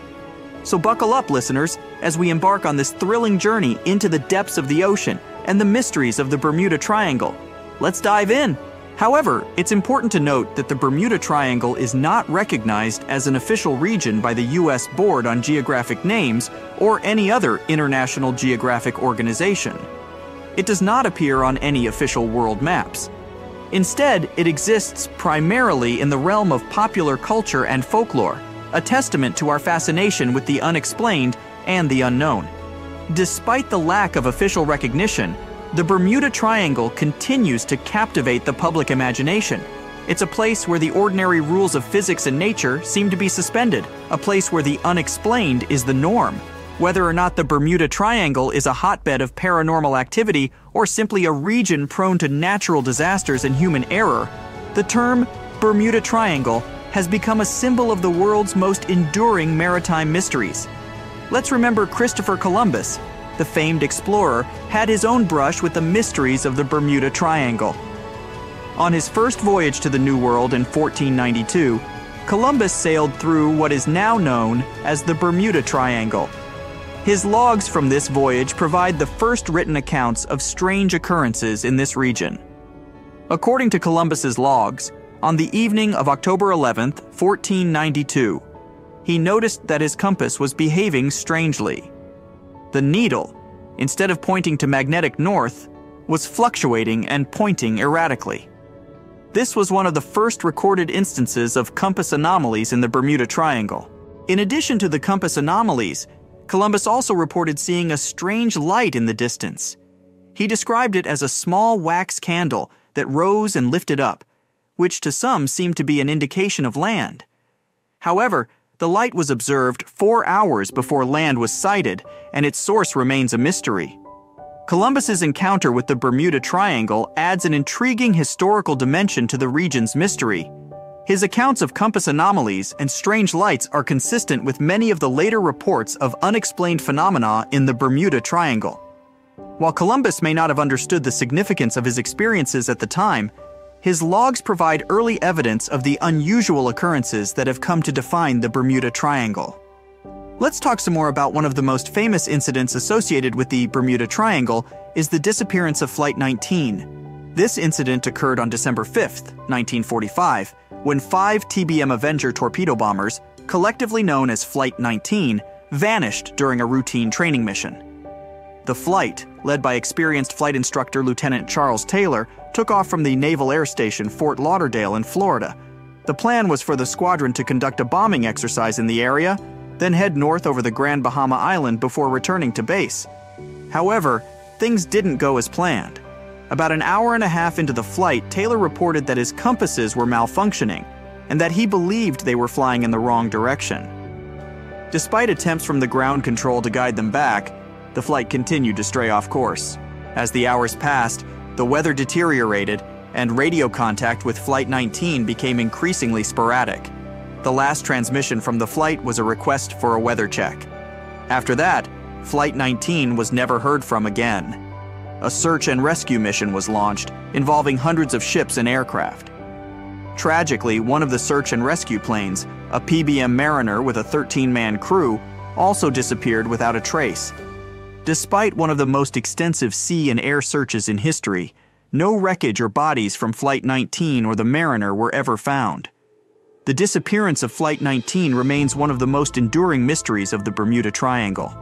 So buckle up, listeners, as we embark on this thrilling journey into the depths of the ocean and the mysteries of the Bermuda Triangle. Let's dive in! However, it's important to note that the Bermuda Triangle is not recognized as an official region by the U S Board on Geographic Names or any other international geographic organization. It does not appear on any official world maps. Instead, it exists primarily in the realm of popular culture and folklore, a testament to our fascination with the unexplained and the unknown. Despite the lack of official recognition, the Bermuda Triangle continues to captivate the public imagination. It's a place where the ordinary rules of physics and nature seem to be suspended, a place where the unexplained is the norm. Whether or not the Bermuda Triangle is a hotbed of paranormal activity or simply a region prone to natural disasters and human error, the term Bermuda Triangle has become a symbol of the world's most enduring maritime mysteries. Let's remember Christopher Columbus. The famed explorer had his own brush with the mysteries of the Bermuda Triangle. On his first voyage to the New World in fourteen ninety-two, Columbus sailed through what is now known as the Bermuda Triangle. His logs from this voyage provide the first written accounts of strange occurrences in this region. According to Columbus's logs, on the evening of October eleventh, fourteen ninety-two, he noticed that his compass was behaving strangely. The needle, instead of pointing to magnetic north, was fluctuating and pointing erratically. This was one of the first recorded instances of compass anomalies in the Bermuda Triangle. In addition to the compass anomalies, Columbus also reported seeing a strange light in the distance. He described it as a small wax candle that rose and lifted up, which to some seemed to be an indication of land. However, the light was observed four hours before land was sighted, and its source remains a mystery. Columbus's encounter with the Bermuda Triangle adds an intriguing historical dimension to the region's mystery. His accounts of compass anomalies and strange lights are consistent with many of the later reports of unexplained phenomena in the Bermuda Triangle. While Columbus may not have understood the significance of his experiences at the time, his logs provide early evidence of the unusual occurrences that have come to define the Bermuda Triangle. Let's talk some more about one of the most famous incidents associated with the Bermuda Triangle is the disappearance of Flight nineteen. This incident occurred on December fifth, nineteen forty-five, when five T B M Avenger torpedo bombers, collectively known as Flight nineteen, vanished during a routine training mission. The flight, led by experienced flight instructor Lieutenant Charles Taylor, took off from the Naval Air Station Fort Lauderdale in Florida. The plan was for the squadron to conduct a bombing exercise in the area, then head north over the Grand Bahama Island before returning to base. However, things didn't go as planned. About an hour and a half into the flight, Taylor reported that his compasses were malfunctioning and that he believed they were flying in the wrong direction. Despite attempts from the ground control to guide them back, the flight continued to stray off course. As the hours passed, the weather deteriorated and radio contact with Flight nineteen became increasingly sporadic. The last transmission from the flight was a request for a weather check. After that, Flight nineteen was never heard from again. A search and rescue mission was launched, involving hundreds of ships and aircraft. Tragically, one of the search and rescue planes, a P B M Mariner with a thirteen-man crew, also disappeared without a trace. Despite one of the most extensive sea and air searches in history, no wreckage or bodies from Flight nineteen or the Mariner were ever found. The disappearance of Flight nineteen remains one of the most enduring mysteries of the Bermuda Triangle.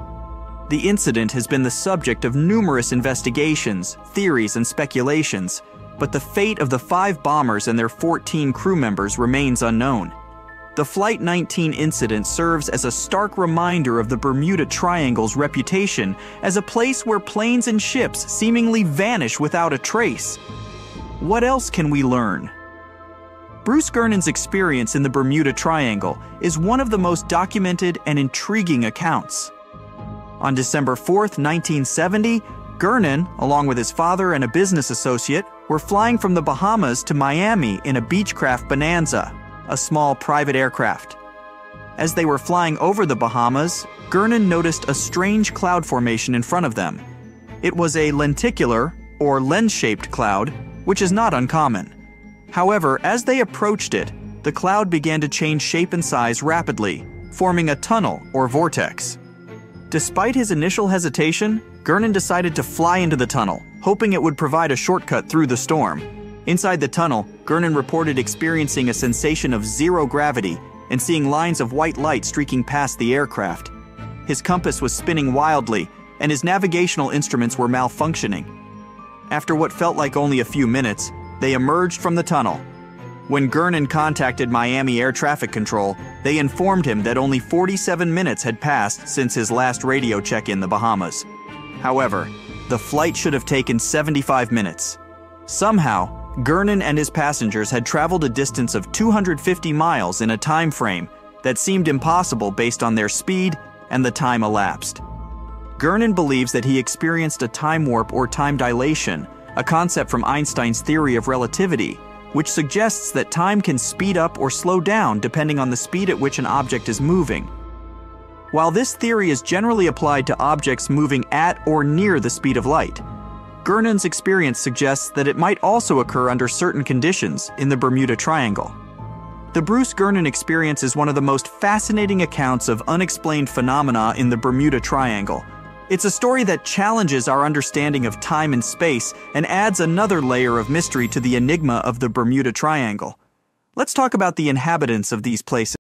The incident has been the subject of numerous investigations, theories, and speculations, but the fate of the five bombers and their fourteen crew members remains unknown. The Flight nineteen incident serves as a stark reminder of the Bermuda Triangle's reputation as a place where planes and ships seemingly vanish without a trace. What else can we learn? Bruce Gernon's experience in the Bermuda Triangle is one of the most documented and intriguing accounts. On December fourth, nineteen seventy, Gernon, along with his father and a business associate, were flying from the Bahamas to Miami in a Beechcraft Bonanza, a small private aircraft. As they were flying over the Bahamas, Gernon noticed a strange cloud formation in front of them. It was a lenticular, or lens-shaped cloud, which is not uncommon. However, as they approached it, the cloud began to change shape and size rapidly, forming a tunnel or vortex. Despite his initial hesitation, Gernon decided to fly into the tunnel, hoping it would provide a shortcut through the storm. Inside the tunnel, Gernon reported experiencing a sensation of zero gravity and seeing lines of white light streaking past the aircraft. His compass was spinning wildly, and his navigational instruments were malfunctioning. After what felt like only a few minutes, they emerged from the tunnel. When Gernon contacted Miami Air Traffic Control, they informed him that only forty-seven minutes had passed since his last radio check in the Bahamas. However, the flight should have taken seventy-five minutes. Somehow, Gernon and his passengers had traveled a distance of two hundred fifty miles in a time frame that seemed impossible based on their speed and the time elapsed. Gernon believes that he experienced a time warp or time dilation, a concept from Einstein's theory of relativity, which suggests that time can speed up or slow down depending on the speed at which an object is moving. While this theory is generally applied to objects moving at or near the speed of light, Gernon's experience suggests that it might also occur under certain conditions in the Bermuda Triangle. The Bruce Gernon experience is one of the most fascinating accounts of unexplained phenomena in the Bermuda Triangle, It's a story that challenges our understanding of time and space and adds another layer of mystery to the enigma of the Bermuda Triangle. Let's talk about the inhabitants of these places.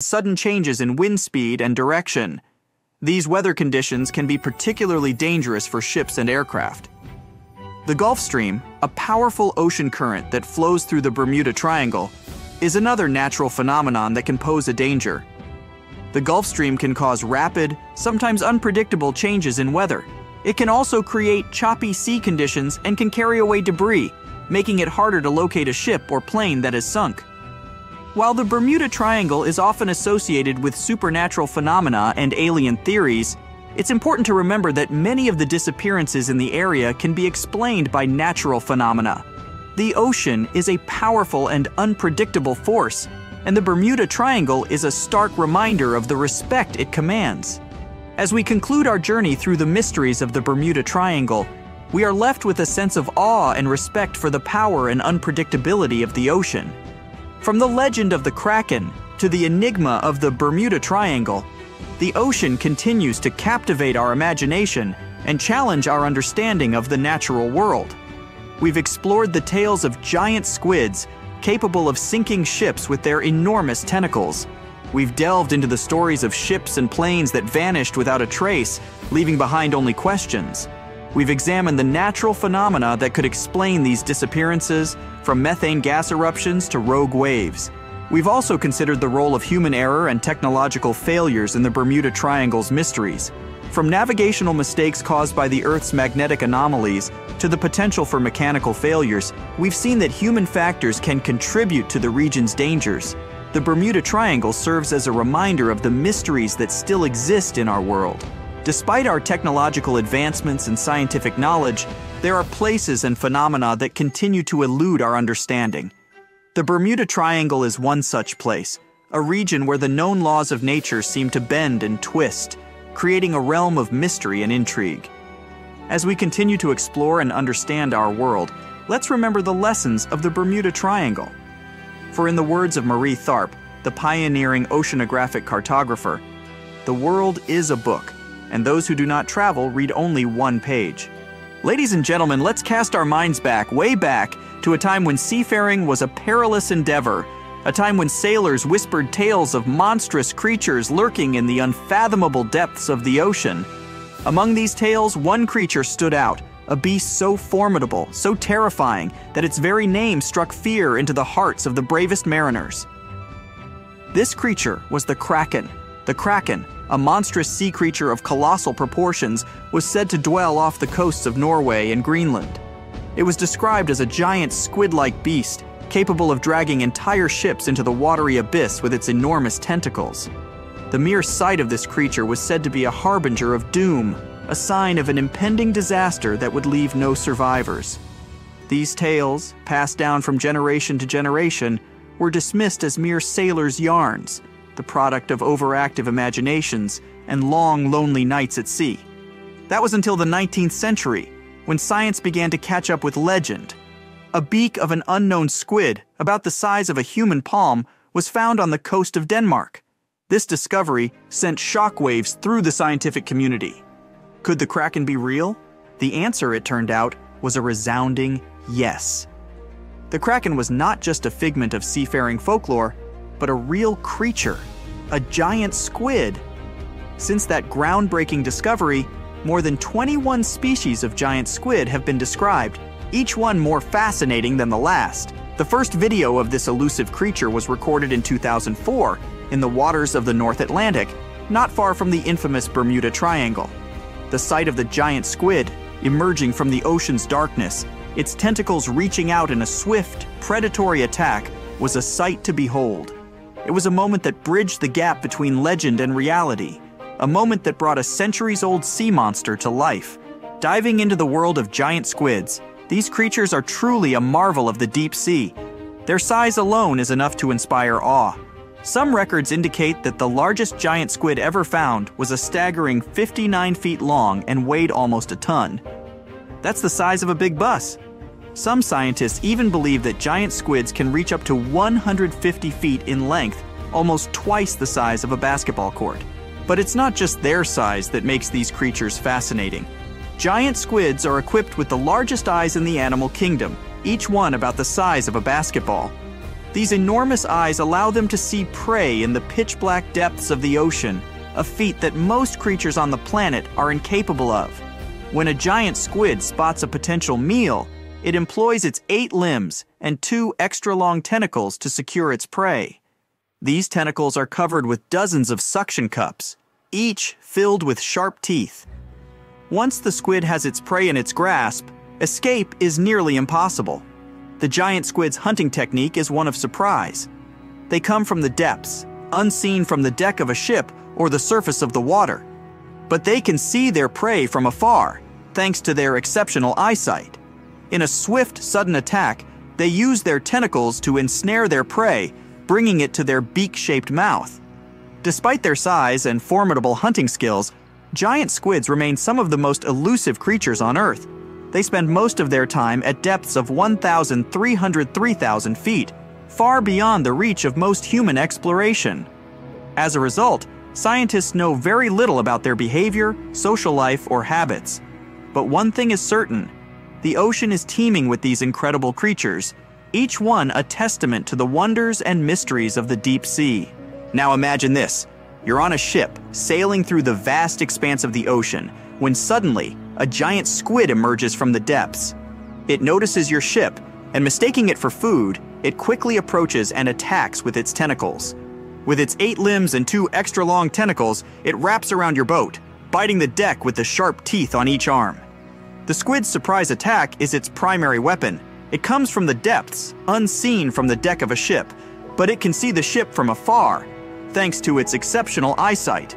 Sudden changes in wind speed and direction. These weather conditions can be particularly dangerous for ships and aircraft. The Gulf Stream, a powerful ocean current that flows through the Bermuda Triangle, is another natural phenomenon that can pose a danger. The Gulf Stream can cause rapid, sometimes unpredictable changes in weather. It can also create choppy sea conditions and can carry away debris, making it harder to locate a ship or plane that has sunk. While the Bermuda Triangle is often associated with supernatural phenomena and alien theories, It's important to remember that many of the disappearances in the area can be explained by natural phenomena. The ocean is a powerful and unpredictable force, and the Bermuda Triangle is a stark reminder of the respect it commands. As we conclude our journey through the mysteries of the Bermuda Triangle, we are left with a sense of awe and respect for the power and unpredictability of the ocean. From the legend of the Kraken to the enigma of the Bermuda Triangle, the ocean continues to captivate our imagination and challenge our understanding of the natural world. We've explored the tales of giant squids capable of sinking ships with their enormous tentacles. We've delved into the stories of ships and planes that vanished without a trace, leaving behind only questions. We've examined the natural phenomena that could explain these disappearances, from methane gas eruptions to rogue waves. We've also considered the role of human error and technological failures in the Bermuda Triangle's mysteries, from navigational mistakes caused by the Earth's magnetic anomalies to the potential for mechanical failures. We've seen that human factors can contribute to the region's dangers. The Bermuda Triangle serves as a reminder of the mysteries that still exist in our world. Despite our technological advancements and scientific knowledge, there are places and phenomena that continue to elude our understanding. The Bermuda Triangle is one such place, a region where the known laws of nature seem to bend and twist, creating a realm of mystery and intrigue. As we continue to explore and understand our world, let's remember the lessons of the Bermuda Triangle. For in the words of Marie Tharp, the pioneering oceanographic cartographer, "The world is a book, and those who do not travel read only one page." Ladies and gentlemen, let's cast our minds back, way back, to a time when seafaring was a perilous endeavor, a time when sailors whispered tales of monstrous creatures lurking in the unfathomable depths of the ocean. Among these tales, one creature stood out, a beast so formidable, so terrifying, that its very name struck fear into the hearts of the bravest mariners. This creature was the Kraken. The Kraken, a monstrous sea creature of colossal proportions, was said to dwell off the coasts of Norway and Greenland. It was described as a giant squid-like beast, capable of dragging entire ships into the watery abyss with its enormous tentacles. The mere sight of this creature was said to be a harbinger of doom, a sign of an impending disaster that would leave no survivors. These tales, passed down from generation to generation, were dismissed as mere sailors' yarns, the product of overactive imaginations and long, lonely nights at sea. That was until the nineteenth century, when science began to catch up with legend. A beak of an unknown squid, about the size of a human palm, was found on the coast of Denmark. This discovery sent shockwaves through the scientific community. Could the Kraken be real? The answer, it turned out, was a resounding yes. The Kraken was not just a figment of seafaring folklore, but a real creature, a giant squid. Since that groundbreaking discovery, more than twenty-one species of giant squid have been described, each one more fascinating than the last. The first video of this elusive creature was recorded in two thousand four in the waters of the North Atlantic, not far from the infamous Bermuda Triangle. The sight of the giant squid emerging from the ocean's darkness, its tentacles reaching out in a swift, predatory attack, was a sight to behold. It was a moment that bridged the gap between legend and reality, a moment that brought a centuries-old sea monster to life. Diving into the world of giant squids, these creatures are truly a marvel of the deep sea. Their size alone is enough to inspire awe. Some records indicate that the largest giant squid ever found was a staggering fifty-nine feet long and weighed almost a ton. That's the size of a big bus. Some scientists even believe that giant squids can reach up to one hundred fifty feet in length, almost twice the size of a basketball court. But it's not just their size that makes these creatures fascinating. Giant squids are equipped with the largest eyes in the animal kingdom, each one about the size of a basketball. These enormous eyes allow them to see prey in the pitch-black depths of the ocean, a feat that most creatures on the planet are incapable of. When a giant squid spots a potential meal, it employs its eight limbs and two extra-long tentacles to secure its prey. These tentacles are covered with dozens of suction cups, each filled with sharp teeth. Once the squid has its prey in its grasp, escape is nearly impossible. The giant squid's hunting technique is one of surprise. They come from the depths, unseen from the deck of a ship or the surface of the water. but they can see their prey from afar, thanks to their exceptional eyesight. In a swift, sudden attack, they use their tentacles to ensnare their prey, bringing it to their beak-shaped mouth. Despite their size and formidable hunting skills, giant squids remain some of the most elusive creatures on Earth. They spend most of their time at depths of one thousand three hundred to three thousand feet, far beyond the reach of most human exploration. As a result, scientists know very little about their behavior, social life, or habits. But one thing is certain: the ocean is teeming with these incredible creatures, each one a testament to the wonders and mysteries of the deep sea. Now imagine this. You're on a ship, sailing through the vast expanse of the ocean, when suddenly, a giant squid emerges from the depths. It notices your ship, and mistaking it for food, it quickly approaches and attacks with its tentacles. With its eight limbs and two extra-long tentacles, it wraps around your boat, biting the deck with the sharp teeth on each arm. The squid's surprise attack is its primary weapon. It comes from the depths, unseen from the deck of a ship, but it can see the ship from afar, thanks to its exceptional eyesight.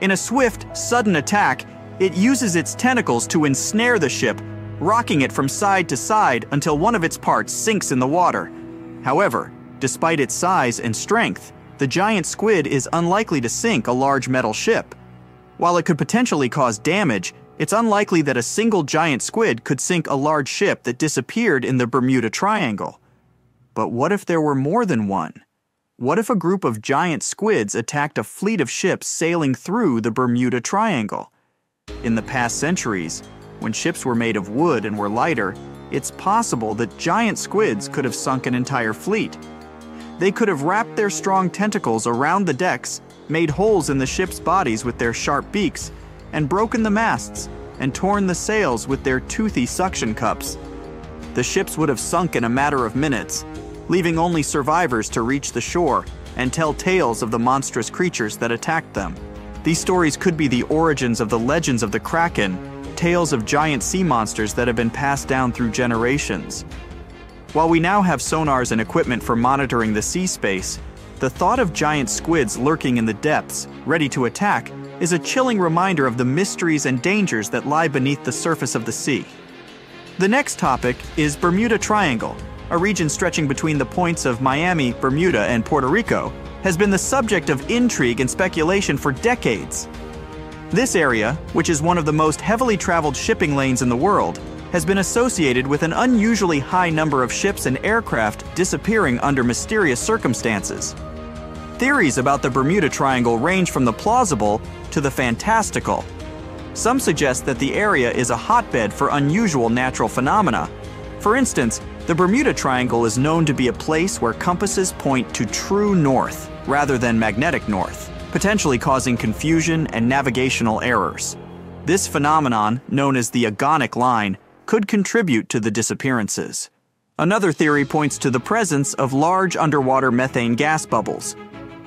In a swift, sudden attack, it uses its tentacles to ensnare the ship, rocking it from side to side until one of its parts sinks in the water. However, despite its size and strength, the giant squid is unlikely to sink a large metal ship. While it could potentially cause damage, it's unlikely that a single giant squid could sink a large ship that disappeared in the Bermuda Triangle. But what if there were more than one? What if a group of giant squids attacked a fleet of ships sailing through the Bermuda Triangle? In the past centuries, when ships were made of wood and were lighter, it's possible that giant squids could have sunk an entire fleet. They could have wrapped their strong tentacles around the decks, made holes in the ship's bodies with their sharp beaks, and broken the masts and torn the sails with their toothy suction cups. The ships would have sunk in a matter of minutes, leaving only survivors to reach the shore and tell tales of the monstrous creatures that attacked them. These stories could be the origins of the legends of the Kraken, tales of giant sea monsters that have been passed down through generations. While we now have sonars and equipment for monitoring the sea space, the thought of giant squids lurking in the depths, ready to attack, is a chilling reminder of the mysteries and dangers that lie beneath the surface of the sea. The next topic is Bermuda Triangle, a region stretching between the points of Miami, Bermuda, and Puerto Rico, has been the subject of intrigue and speculation for decades. This area, which is one of the most heavily traveled shipping lanes in the world, has been associated with an unusually high number of ships and aircraft disappearing under mysterious circumstances. Theories about the Bermuda Triangle range from the plausible to the fantastical. Some suggest that the area is a hotbed for unusual natural phenomena. For instance, the Bermuda Triangle is known to be a place where compasses point to true north rather than magnetic north, potentially causing confusion and navigational errors. This phenomenon, known as the agonic line, could contribute to the disappearances. Another theory points to the presence of large underwater methane gas bubbles.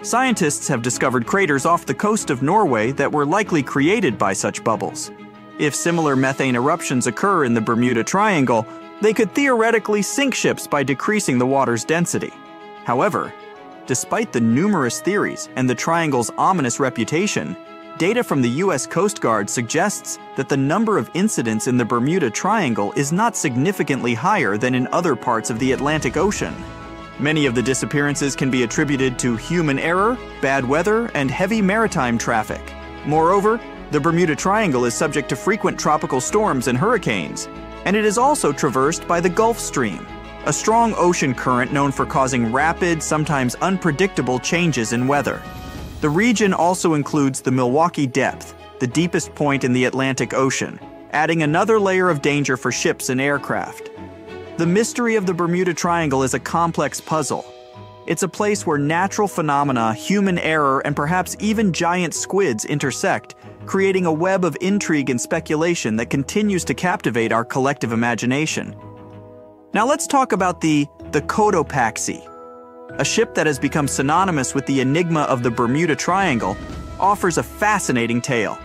Scientists have discovered craters off the coast of Norway that were likely created by such bubbles. If similar methane eruptions occur in the Bermuda Triangle, they could theoretically sink ships by decreasing the water's density. However, despite the numerous theories and the triangle's ominous reputation, data from the U S Coast Guard suggests that the number of incidents in the Bermuda Triangle is not significantly higher than in other parts of the Atlantic Ocean. Many of the disappearances can be attributed to human error, bad weather, and heavy maritime traffic. Moreover, the Bermuda Triangle is subject to frequent tropical storms and hurricanes, and it is also traversed by the Gulf Stream, a strong ocean current known for causing rapid, sometimes unpredictable changes in weather. The region also includes the Milwaukee Depth, the deepest point in the Atlantic Ocean, adding another layer of danger for ships and aircraft. The mystery of the Bermuda Triangle is a complex puzzle. It's a place where natural phenomena, human error, and perhaps even giant squids intersect, creating a web of intrigue and speculation that continues to captivate our collective imagination. Now let's talk about the, the Cotopaxi. A ship that has become synonymous with the enigma of the Bermuda Triangle offers a fascinating tale.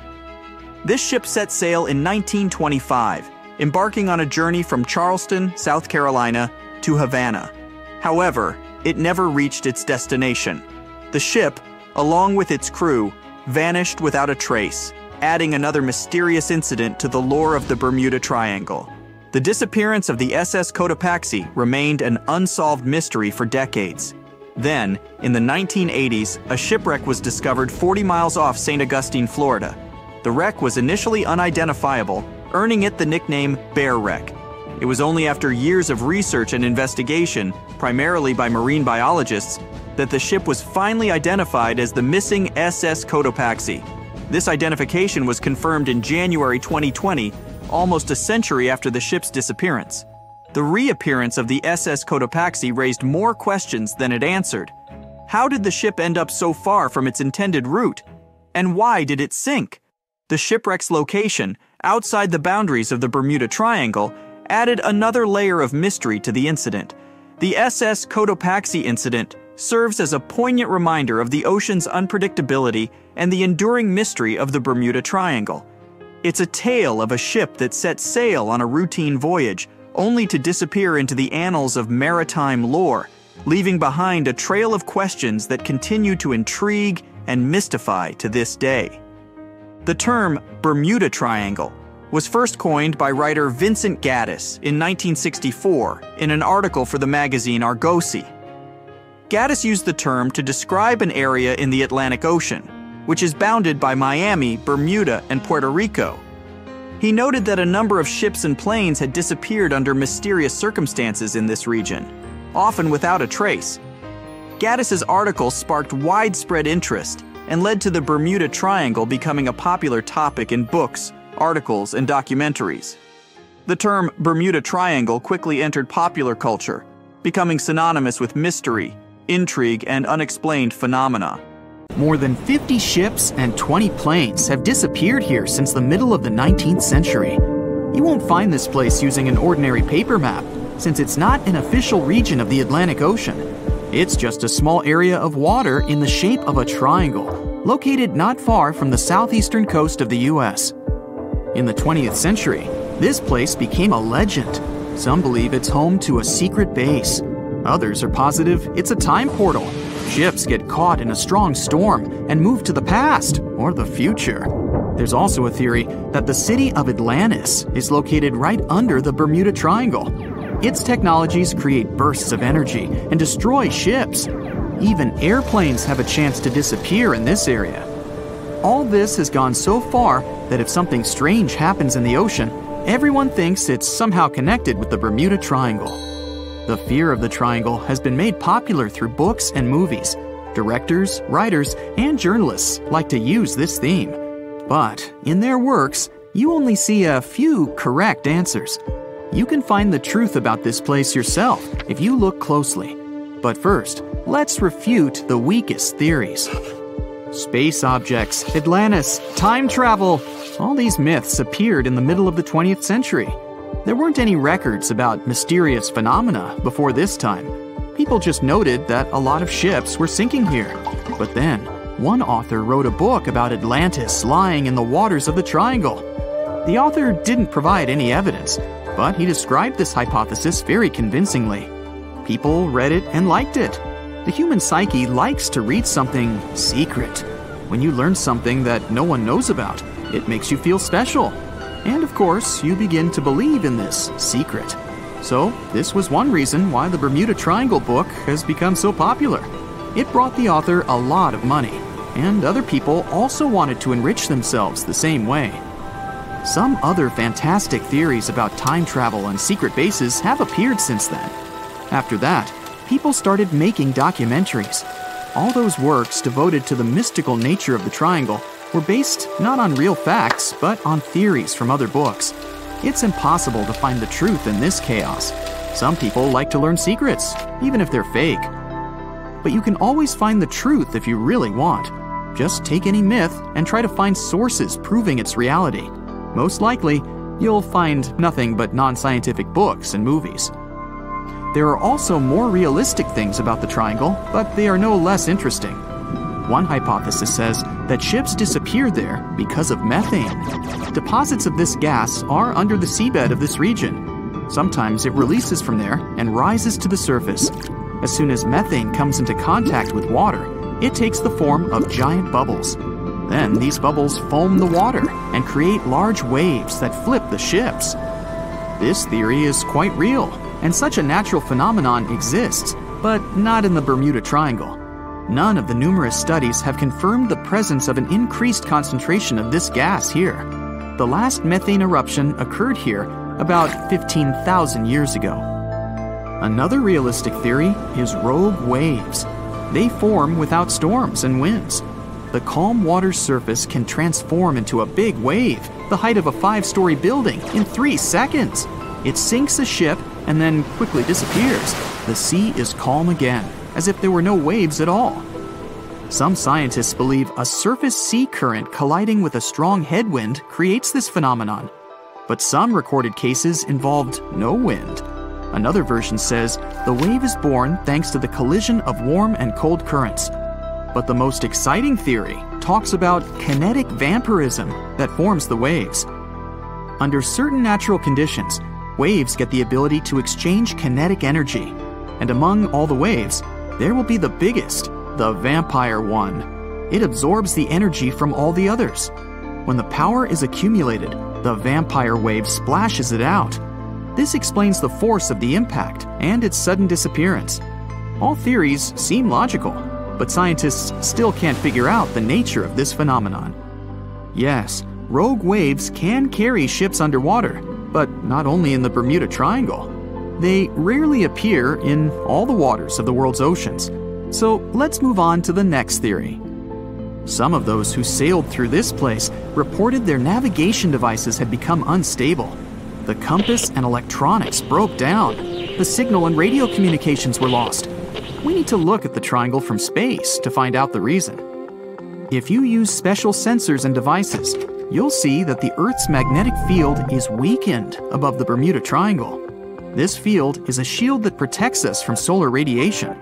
This ship set sail in nineteen twenty-five, embarking on a journey from Charleston, South Carolina, to Havana. However, it never reached its destination. The ship, along with its crew, vanished without a trace, adding another mysterious incident to the lore of the Bermuda Triangle. The disappearance of the S S Cotopaxi remained an unsolved mystery for decades. Then, in the nineteen eighties, a shipwreck was discovered forty miles off Saint Augustine, Florida. The wreck was initially unidentifiable, earning it the nickname Bear Wreck. It was only after years of research and investigation, primarily by marine biologists, that the ship was finally identified as the missing S S Cotopaxi. This identification was confirmed in January twenty twenty, almost a century after the ship's disappearance. The reappearance of the S S Cotopaxi raised more questions than it answered. How did the ship end up so far from its intended route? And why did it sink? The shipwreck's location, outside the boundaries of the Bermuda Triangle, added another layer of mystery to the incident. The S S Cotopaxi incident serves as a poignant reminder of the ocean's unpredictability and the enduring mystery of the Bermuda Triangle. It's a tale of a ship that set sail on a routine voyage, only to disappear into the annals of maritime lore, leaving behind a trail of questions that continue to intrigue and mystify to this day. The term Bermuda Triangle was first coined by writer Vincent Gaddis in nineteen sixty-four in an article for the magazine Argosy. Gaddis used the term to describe an area in the Atlantic Ocean, which is bounded by Miami, Bermuda, and Puerto Rico. He noted that a number of ships and planes had disappeared under mysterious circumstances in this region, often without a trace. Gaddis's article sparked widespread interest and led to the Bermuda Triangle becoming a popular topic in books, articles, and documentaries. The term Bermuda Triangle quickly entered popular culture, becoming synonymous with mystery, intrigue, and unexplained phenomena. More than fifty ships and twenty planes have disappeared here since the middle of the nineteenth century. You won't find this place using an ordinary paper map, since it's not an official region of the Atlantic Ocean. It's just a small area of water in the shape of a triangle, located not far from the southeastern coast of the U S In the twentieth century, this place became a legend. Some believe it's home to a secret base. Others are positive it's a time portal. Ships get caught in a strong storm and move to the past or the future. There's also a theory that the city of Atlantis is located right under the Bermuda Triangle. Its technologies create bursts of energy and destroy ships. Even airplanes have a chance to disappear in this area. All this has gone so far that if something strange happens in the ocean, everyone thinks it's somehow connected with the Bermuda Triangle. The fear of the triangle has been made popular through books and movies. Directors, writers, and journalists like to use this theme. But in their works, you only see a few correct answers. You can find the truth about this place yourself if you look closely. But first, let's refute the weakest theories. Space objects, Atlantis, time travel, all these myths appeared in the middle of the twentieth century. There weren't any records about mysterious phenomena before this time. People just noted that a lot of ships were sinking here. But then, one author wrote a book about Atlantis lying in the waters of the triangle. The author didn't provide any evidence, but he described this hypothesis very convincingly. People read it and liked it. The human psyche likes to read something secret. When you learn something that no one knows about, it makes you feel special. And of course, you begin to believe in this secret. So, this was one reason why the Bermuda Triangle book has become so popular. It brought the author a lot of money, and other people also wanted to enrich themselves the same way. Some other fantastic theories about time travel and secret bases have appeared since then. After that, people started making documentaries. All those works devoted to the mystical nature of the triangle were based not on real facts, but on theories from other books. It's impossible to find the truth in this chaos. Some people like to learn secrets, even if they're fake. But you can always find the truth if you really want. Just take any myth and try to find sources proving its reality. Most likely, you'll find nothing but non-scientific books and movies. There are also more realistic things about the triangle, but they are no less interesting. One hypothesis says that ships disappeared there because of methane. Deposits of this gas are under the seabed of this region. Sometimes it releases from there and rises to the surface. As soon as methane comes into contact with water, it takes the form of giant bubbles. Then these bubbles foam the water and create large waves that flip the ships. This theory is quite real, and such a natural phenomenon exists, but not in the Bermuda Triangle. None of the numerous studies have confirmed the presence of an increased concentration of this gas here. The last methane eruption occurred here about fifteen thousand years ago. Another realistic theory is rogue waves. They form without storms and winds. The calm water's surface can transform into a big wave, the height of a five-story building, in three seconds. It sinks a ship and then quickly disappears. The sea is calm again, as if there were no waves at all. Some scientists believe a surface sea current colliding with a strong headwind creates this phenomenon, but some recorded cases involved no wind. Another version says the wave is born thanks to the collision of warm and cold currents. But the most exciting theory talks about kinetic vampirism that forms the waves. Under certain natural conditions, waves get the ability to exchange kinetic energy, and among all the waves, there will be the biggest, the vampire one. It absorbs the energy from all the others. When the power is accumulated, the vampire wave splashes it out. This explains the force of the impact and its sudden disappearance. All theories seem logical, but scientists still can't figure out the nature of this phenomenon. Yes, rogue waves can carry ships underwater, but not only in the Bermuda Triangle. They rarely appear in all the waters of the world's oceans. So let's move on to the next theory. Some of those who sailed through this place reported their navigation devices had become unstable. The compass and electronics broke down. The signal and radio communications were lost. We need to look at the triangle from space to find out the reason. If you use special sensors and devices, you'll see that the Earth's magnetic field is weakened above the Bermuda Triangle. This field is a shield that protects us from solar radiation.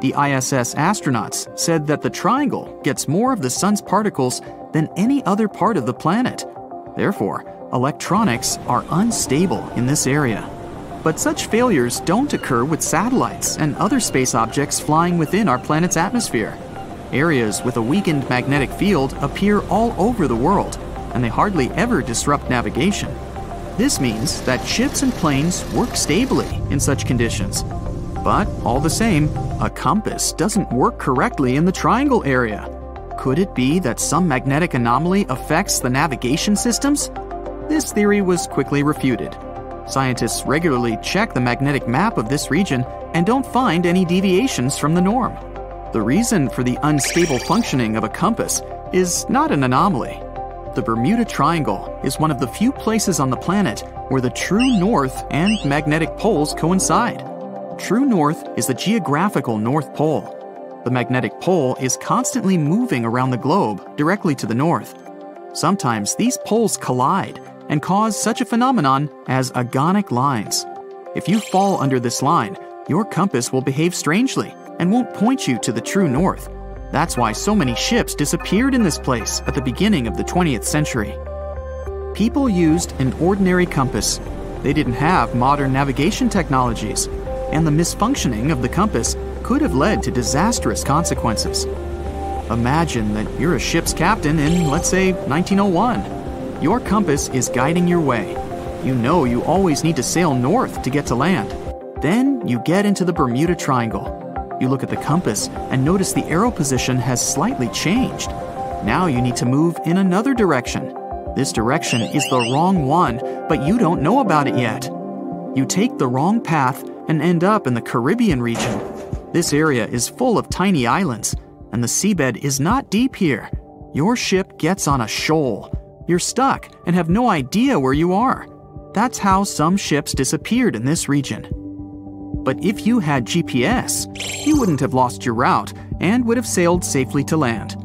The I S S astronauts said that the triangle gets more of the sun's particles than any other part of the planet. Therefore, electronics are unstable in this area. But such failures don't occur with satellites and other space objects flying within our planet's atmosphere. Areas with a weakened magnetic field appear all over the world, and they hardly ever disrupt navigation. This means that ships and planes work stably in such conditions. But all the same, a compass doesn't work correctly in the triangle area. Could it be that some magnetic anomaly affects the navigation systems? This theory was quickly refuted. Scientists regularly check the magnetic map of this region and don't find any deviations from the norm. The reason for the unstable functioning of a compass is not an anomaly. The Bermuda Triangle is one of the few places on the planet where the true north and magnetic poles coincide. True north is the geographical North Pole. The magnetic pole is constantly moving around the globe directly to the north. Sometimes these poles collide and cause such a phenomenon as agonic lines. If you fall under this line, your compass will behave strangely and won't point you to the true north. That's why so many ships disappeared in this place at the beginning of the twentieth century. People used an ordinary compass. They didn't have modern navigation technologies, and the misfunctioning of the compass could have led to disastrous consequences. Imagine that you're a ship's captain in, let's say, nineteen oh one. Your compass is guiding your way. You know you always need to sail north to get to land. Then you get into the Bermuda Triangle. You look at the compass and notice the arrow position has slightly changed. Now you need to move in another direction. This direction is the wrong one, but you don't know about it yet. You take the wrong path and end up in the Caribbean region. This area is full of tiny islands, and the seabed is not deep here. Your ship gets on a shoal. You're stuck and have no idea where you are. That's how some ships disappeared in this region. But if you had G P S, you wouldn't have lost your route and would have sailed safely to land.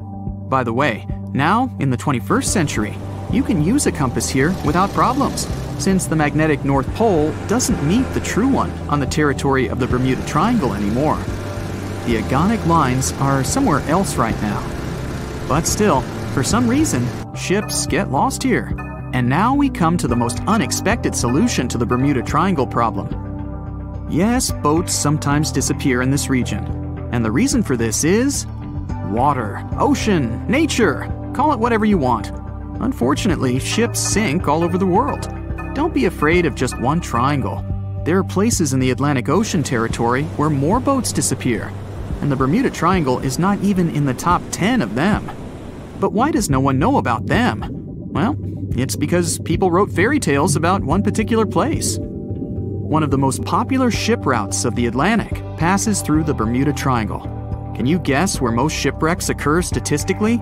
By the way, now in the twenty-first century, you can use a compass here without problems, since the magnetic North Pole doesn't meet the true one on the territory of the Bermuda Triangle anymore. The agonic lines are somewhere else right now. But still, for some reason, ships get lost here. And now we come to the most unexpected solution to the Bermuda Triangle problem. Yes, boats sometimes disappear in this region. And the reason for this is water, ocean, nature, Call it whatever you want. Unfortunately, ships sink all over the world. Don't be afraid of just one triangle. There are places in the Atlantic Ocean territory where more boats disappear, and the Bermuda Triangle is not even in the top ten of them. But why does no one know about them? Well, it's because people wrote fairy tales about one particular place. One of the most popular ship routes of the Atlantic passes through the Bermuda Triangle. Can you guess where most shipwrecks occur statistically?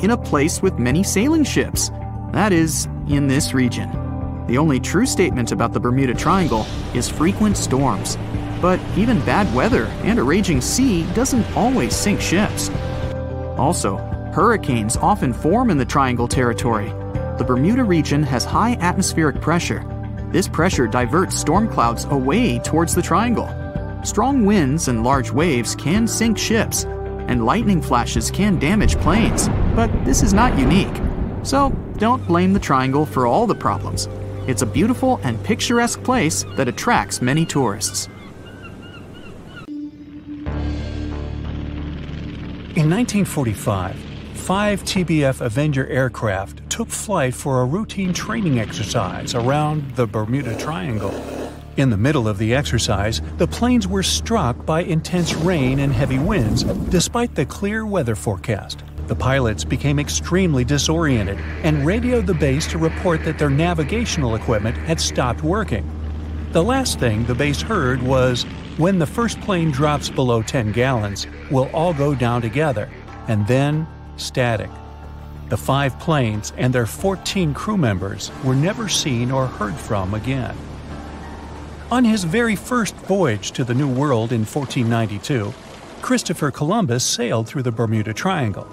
In a place with many sailing ships. That is, in this region. The only true statement about the Bermuda Triangle is frequent storms. But even bad weather and a raging sea doesn't always sink ships. Also, hurricanes often form in the Triangle territory. The Bermuda region has high atmospheric pressure. This pressure diverts storm clouds away towards the Triangle. Strong winds and large waves can sink ships, and lightning flashes can damage planes, but this is not unique. So don't blame the Triangle for all the problems. It's a beautiful and picturesque place that attracts many tourists. In nineteen forty-five, five T B F Avenger aircraft took flight for a routine training exercise around the Bermuda Triangle. In the middle of the exercise, the planes were struck by intense rain and heavy winds, despite the clear weather forecast. The pilots became extremely disoriented and radioed the base to report that their navigational equipment had stopped working. The last thing the base heard was, "When the first plane drops below ten gallons, we'll all go down together," and then static. The five planes and their fourteen crew members were never seen or heard from again. On his very first voyage to the New World in fourteen ninety-two, Christopher Columbus sailed through the Bermuda Triangle.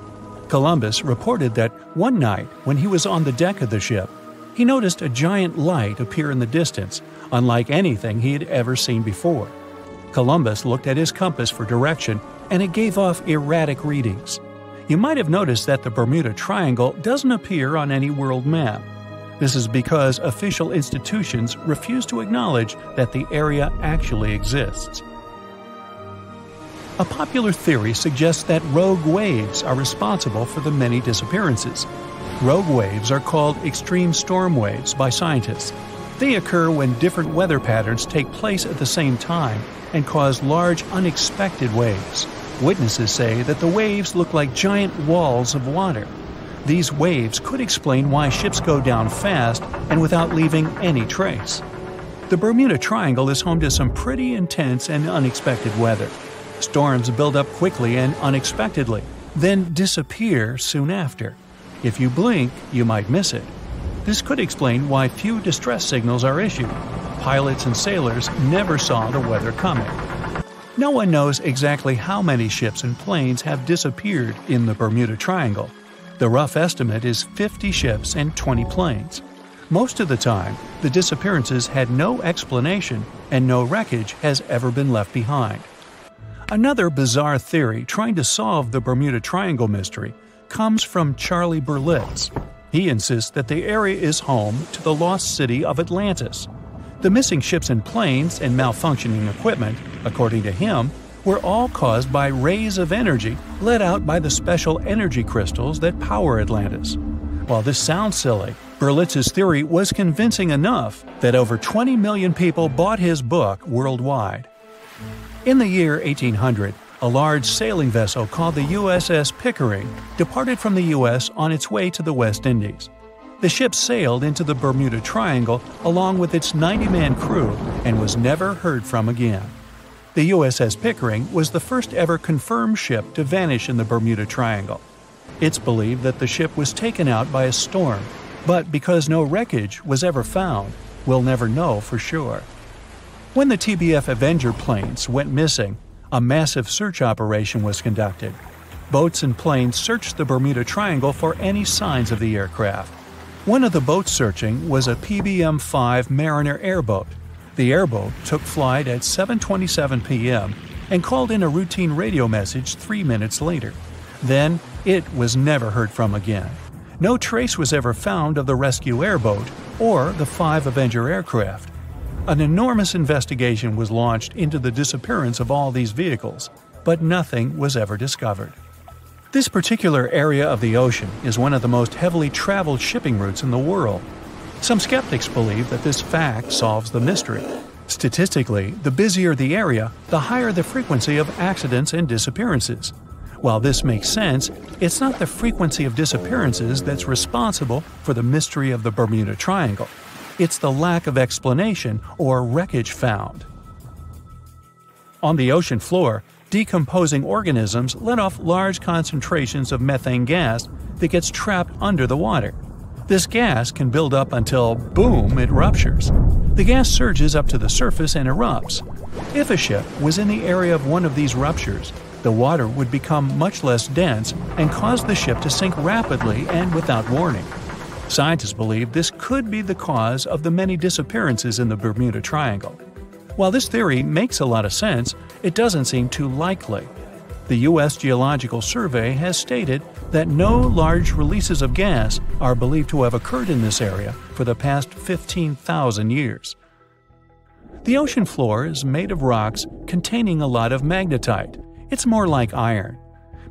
Columbus reported that one night, when he was on the deck of the ship, he noticed a giant light appear in the distance, unlike anything he had ever seen before. Columbus looked at his compass for direction, and it gave off erratic readings. You might have noticed that the Bermuda Triangle doesn't appear on any world map. This is because official institutions refuse to acknowledge that the area actually exists. A popular theory suggests that rogue waves are responsible for the many disappearances. Rogue waves are called extreme storm waves by scientists. They occur when different weather patterns take place at the same time and cause large, unexpected waves. Witnesses say that the waves look like giant walls of water. These waves could explain why ships go down fast and without leaving any trace. The Bermuda Triangle is home to some pretty intense and unexpected weather. Storms build up quickly and unexpectedly, then disappear soon after. If you blink, you might miss it. This could explain why few distress signals are issued. Pilots and sailors never saw the weather coming. No one knows exactly how many ships and planes have disappeared in the Bermuda Triangle. The rough estimate is fifty ships and twenty planes. Most of the time, the disappearances had no explanation and no wreckage has ever been left behind. Another bizarre theory trying to solve the Bermuda Triangle mystery comes from Charles Berlitz. He insists that the area is home to the lost city of Atlantis. The missing ships and planes and malfunctioning equipment, according to him, were all caused by rays of energy let out by the special energy crystals that power Atlantis. While this sounds silly, Berlitz's theory was convincing enough that over twenty million people bought his book worldwide. In the year eighteen hundred, a large sailing vessel called the U S S Pickering departed from the U S on its way to the West Indies. The ship sailed into the Bermuda Triangle along with its ninety man crew and was never heard from again. The U S S Pickering was the first ever confirmed ship to vanish in the Bermuda Triangle. It's believed that the ship was taken out by a storm, but because no wreckage was ever found, we'll never know for sure. When the T B F Avenger planes went missing, a massive search operation was conducted. Boats and planes searched the Bermuda Triangle for any signs of the aircraft. One of the boats searching was a P B M five Mariner airboat. The airboat took flight at seven twenty-seven p m and called in a routine radio message three minutes later. Then, it was never heard from again. No trace was ever found of the rescue airboat or the five Avenger aircraft. An enormous investigation was launched into the disappearance of all these vehicles, but nothing was ever discovered. This particular area of the ocean is one of the most heavily traveled shipping routes in the world. Some skeptics believe that this fact solves the mystery. Statistically, the busier the area, the higher the frequency of accidents and disappearances. While this makes sense, it's not the frequency of disappearances that's responsible for the mystery of the Bermuda Triangle. It's the lack of explanation or wreckage found. On the ocean floor, decomposing organisms let off large concentrations of methane gas that gets trapped under the water. This gas can build up until, boom, it ruptures. The gas surges up to the surface and erupts. If a ship was in the area of one of these ruptures, the water would become much less dense and cause the ship to sink rapidly and without warning. Scientists believe this could be the cause of the many disappearances in the Bermuda Triangle. While this theory makes a lot of sense, it doesn't seem too likely. The U S Geological Survey has stated that no large releases of gas are believed to have occurred in this area for the past fifteen thousand years. The ocean floor is made of rocks containing a lot of magnetite. It's more like iron.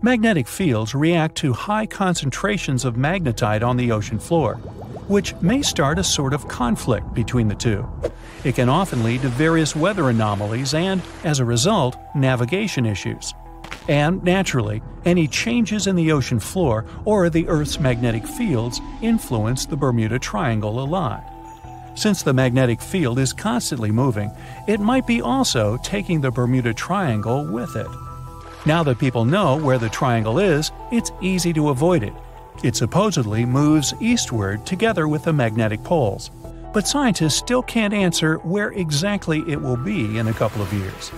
Magnetic fields react to high concentrations of magnetite on the ocean floor, which may start a sort of conflict between the two. It can often lead to various weather anomalies and, as a result, navigation issues. And, naturally, any changes in the ocean floor or the Earth's magnetic fields influence the Bermuda Triangle a lot. Since the magnetic field is constantly moving, it might be also taking the Bermuda Triangle with it. Now that people know where the triangle is, it's easy to avoid it. It supposedly moves eastward together with the magnetic poles. But scientists still can't answer where exactly it will be in a couple of years.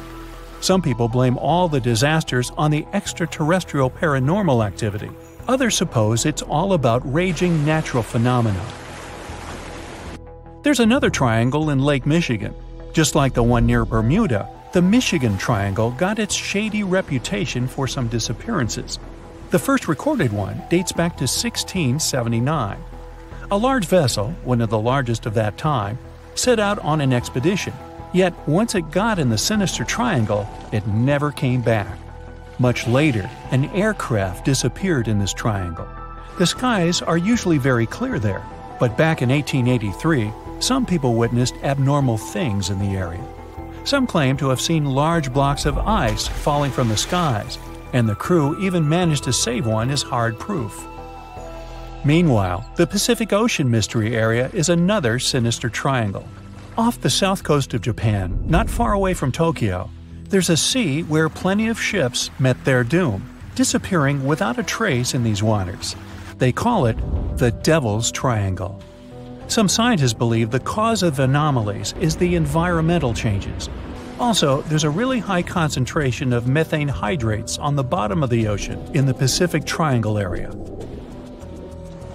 Some people blame all the disasters on the extraterrestrial paranormal activity. Others suppose it's all about raging natural phenomena. There's another triangle in Lake Michigan. Just like the one near Bermuda, the Michigan Triangle got its shady reputation for some disappearances. The first recorded one dates back to sixteen seventy-nine. A large vessel, one of the largest of that time, set out on an expedition. Yet, once it got in the sinister triangle, it never came back. Much later, an aircraft disappeared in this triangle. The skies are usually very clear there, but back in eighteen eighty-three, some people witnessed abnormal things in the area. Some claim to have seen large blocks of ice falling from the skies, and the crew even managed to save one as hard proof. Meanwhile, the Pacific Ocean mystery area is another sinister triangle. Off the south coast of Japan, not far away from Tokyo, there's a sea where plenty of ships met their doom, disappearing without a trace in these waters. They call it the Devil's Triangle. Some scientists believe the cause of anomalies is the environmental changes. Also, there's a really high concentration of methane hydrates on the bottom of the ocean in the Pacific Triangle area.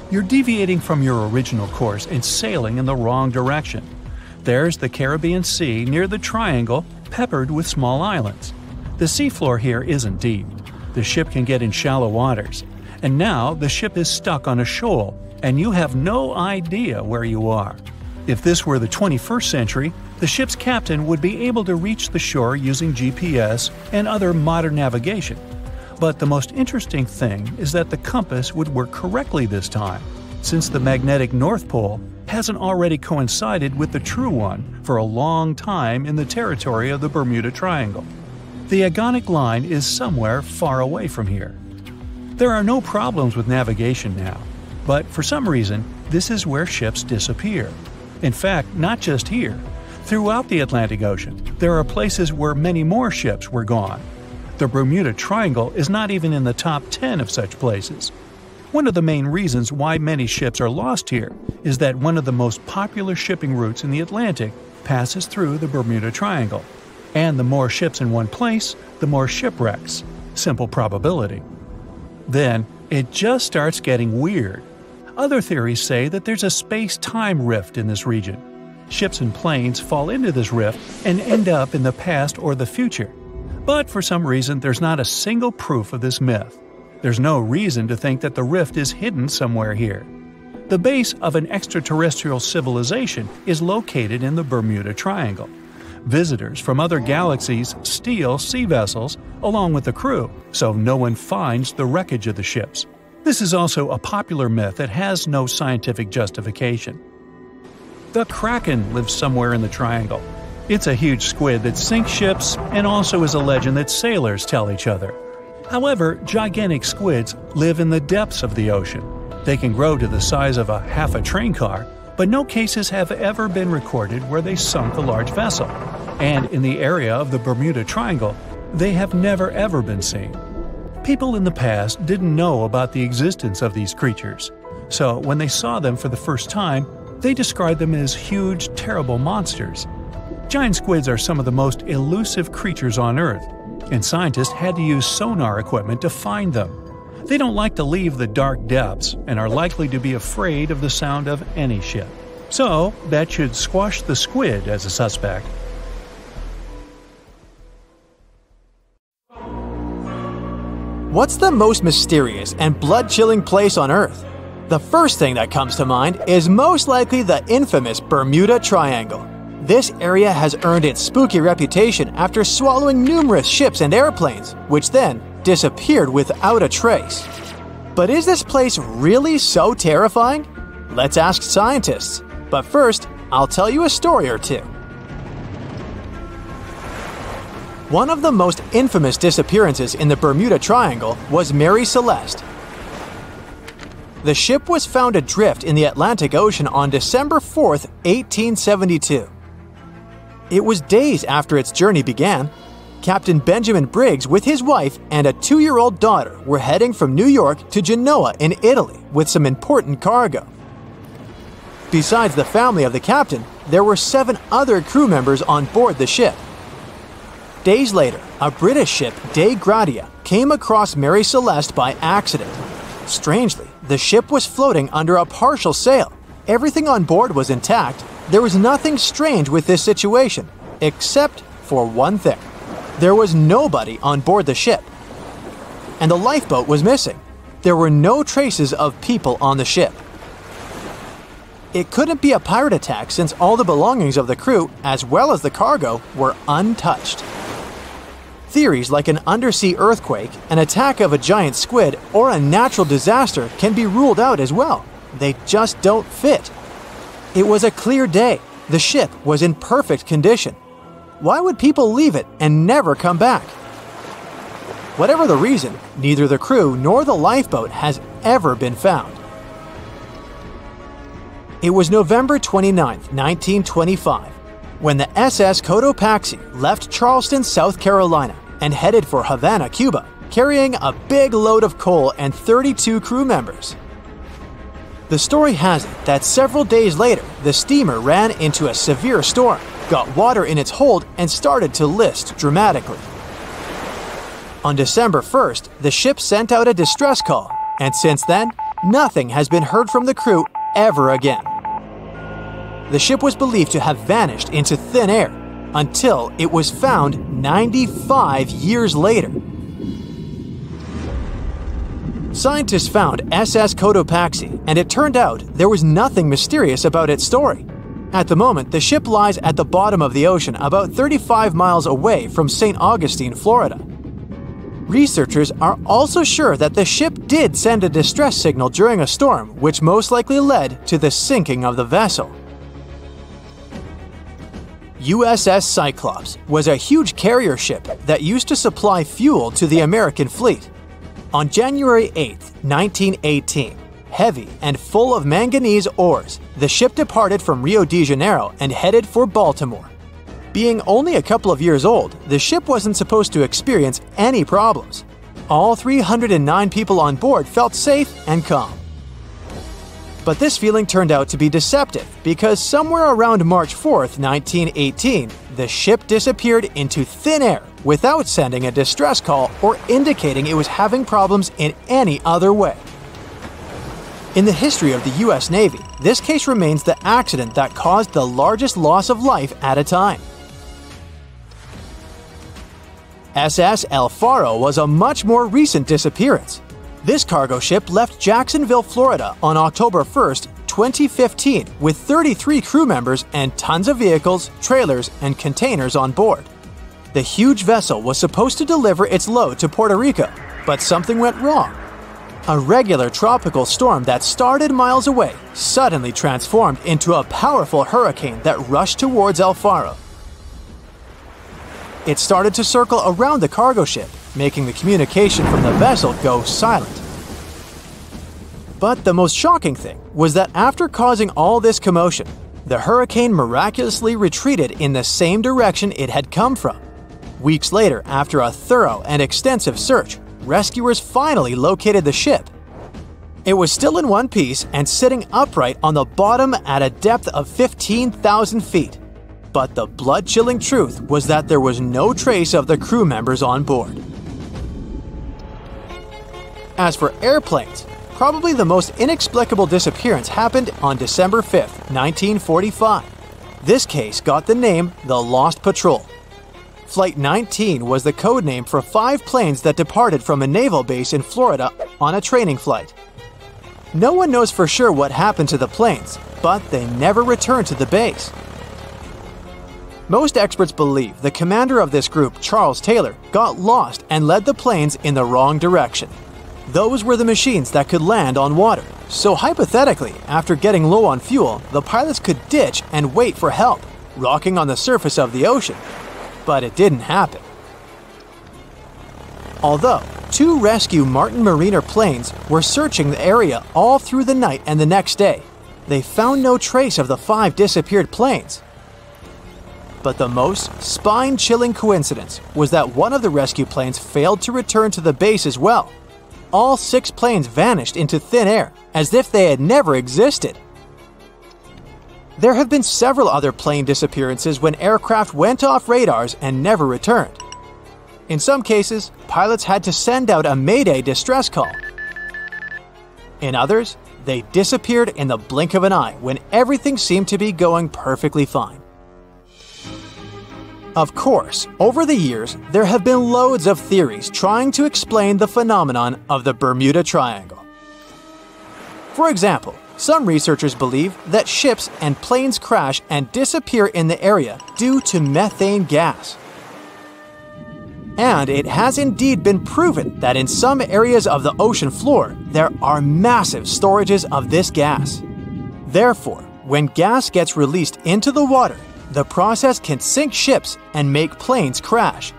You're deviating from your original course and sailing in the wrong direction. There's the Caribbean Sea near the triangle, peppered with small islands. The seafloor here isn't deep. The ship can get in shallow waters. And now the ship is stuck on a shoal, and you have no idea where you are. If this were the twenty-first century, the ship's captain would be able to reach the shore using G P S and other modern navigation. But the most interesting thing is that the compass would work correctly this time, since the magnetic North Pole hasn't already coincided with the true one for a long time in the territory of the Bermuda Triangle. The agonic line is somewhere far away from here. There are no problems with navigation now, but for some reason, this is where ships disappear. In fact, not just here. Throughout the Atlantic Ocean, there are places where many more ships were gone. The Bermuda Triangle is not even in the top ten of such places. One of the main reasons why many ships are lost here is that one of the most popular shipping routes in the Atlantic passes through the Bermuda Triangle. And the more ships in one place, the more shipwrecks. Simple probability. Then, it just starts getting weird. Other theories say that there's a space-time rift in this region. Ships and planes fall into this rift and end up in the past or the future. But for some reason, there's not a single proof of this myth. There's no reason to think that the rift is hidden somewhere here. The base of an extraterrestrial civilization is located in the Bermuda Triangle. visitors from other galaxies steal sea vessels along with the crew, so no one finds the wreckage of the ships. This is also a popular myth that has no scientific justification. The Kraken lives somewhere in the triangle. It's a huge squid that sinks ships and also is a legend that sailors tell each other. However, gigantic squids live in the depths of the ocean. They can grow to the size of a half a train car, but no cases have ever been recorded where they sunk a large vessel. And in the area of the Bermuda Triangle, they have never ever been seen. People in the past didn't know about the existence of these creatures, so when they saw them for the first time, they described them as huge, terrible monsters. Giant squids are some of the most elusive creatures on Earth, and scientists had to use sonar equipment to find them. They don't like to leave the dark depths and are likely to be afraid of the sound of any ship. So that should squash the squid as a suspect. What's the most mysterious and blood-chilling place on Earth? The first thing that comes to mind is most likely the infamous Bermuda Triangle. This area has earned its spooky reputation after swallowing numerous ships and airplanes, which then disappeared without a trace. But is this place really so terrifying? Let's ask scientists. But first, I'll tell you a story or two. One of the most infamous disappearances in the Bermuda Triangle was Mary Celeste. The ship was found adrift in the Atlantic Ocean on December fourth, eighteen seventy-two. It was days after its journey began. Captain Benjamin Briggs with his wife and a two-year-old daughter were heading from New York to Genoa in Italy with some important cargo. Besides the family of the captain, there were seven other crew members on board the ship. Days later, a British ship, De Gratia, came across Mary Celeste by accident. Strangely, the ship was floating under a partial sail. Everything on board was intact. There was nothing strange with this situation, except for one thing. There was nobody on board the ship, and the lifeboat was missing. There were no traces of people on the ship. It couldn't be a pirate attack since all the belongings of the crew, as well as the cargo, were untouched. Theories like an undersea earthquake, an attack of a giant squid, or a natural disaster can be ruled out as well. They just don't fit. It was a clear day. The ship was in perfect condition. Why would people leave it and never come back? Whatever the reason, neither the crew nor the lifeboat has ever been found. It was November twenty-ninth, nineteen twenty-five. When the S S Cotopaxi left Charleston, South Carolina, and headed for Havana, Cuba, carrying a big load of coal and thirty-two crew members. The story has it that several days later, the steamer ran into a severe storm, got water in its hold, and started to list dramatically. On December first, the ship sent out a distress call, and since then, nothing has been heard from the crew ever again. The ship was believed to have vanished into thin air until it was found ninety-five years later. Scientists found S S Cotopaxi, and it turned out there was nothing mysterious about its story. At the moment, the ship lies at the bottom of the ocean about thirty-five miles away from Saint Augustine, Florida. Researchers are also sure that the ship did send a distress signal during a storm, which most likely led to the sinking of the vessel. U S S Cyclops was a huge carrier ship that used to supply fuel to the American fleet. On January eighth, nineteen eighteen, heavy and full of manganese ores, the ship departed from Rio de Janeiro and headed for Baltimore. Being only a couple of years old, the ship wasn't supposed to experience any problems. All three hundred nine people on board felt safe and calm. But this feeling turned out to be deceptive because somewhere around March fourth, nineteen eighteen, the ship disappeared into thin air without sending a distress call or indicating it was having problems in any other way. In the history of the U S Navy, this case remains the accident that caused the largest loss of life at a time. S S El Faro was a much more recent disappearance. This cargo ship left Jacksonville, Florida on October 1st, twenty fifteen with thirty-three crew members and tons of vehicles, trailers, and containers on board. The huge vessel was supposed to deliver its load to Puerto Rico, but something went wrong. A regular tropical storm that started miles away suddenly transformed into a powerful hurricane that rushed towards El Faro. It started to circle around the cargo ship, making the communication from the vessel go silent. But the most shocking thing was that after causing all this commotion, the hurricane miraculously retreated in the same direction it had come from. Weeks later, after a thorough and extensive search, rescuers finally located the ship. It was still in one piece and sitting upright on the bottom at a depth of fifteen thousand feet. But the blood-chilling truth was that there was no trace of the crew members on board. As for airplanes, probably the most inexplicable disappearance happened on December fifth, nineteen forty-five. This case got the name the Lost Patrol. Flight nineteen was the codename for five planes that departed from a naval base in Florida on a training flight. No one knows for sure what happened to the planes, but they never returned to the base. Most experts believe the commander of this group, Charles Taylor, got lost and led the planes in the wrong direction. Those were the machines that could land on water, so hypothetically, after getting low on fuel, the pilots could ditch and wait for help, rocking on the surface of the ocean. But it didn't happen. Although, two rescue Martin Mariner planes were searching the area all through the night and the next day, they found no trace of the five disappeared planes. But the most spine-chilling coincidence was that one of the rescue planes failed to return to the base as well. All six planes vanished into thin air, as if they had never existed. There have been several other plane disappearances when aircraft went off radars and never returned. In some cases, pilots had to send out a Mayday distress call. In others, they disappeared in the blink of an eye when everything seemed to be going perfectly fine. Of course, over the years, there have been loads of theories trying to explain the phenomenon of the Bermuda Triangle. For example, some researchers believe that ships and planes crash and disappear in the area due to methane gas. And it has indeed been proven that in some areas of the ocean floor, there are massive storages of this gas. Therefore, when gas gets released into the water, the process can sink ships and make planes crash.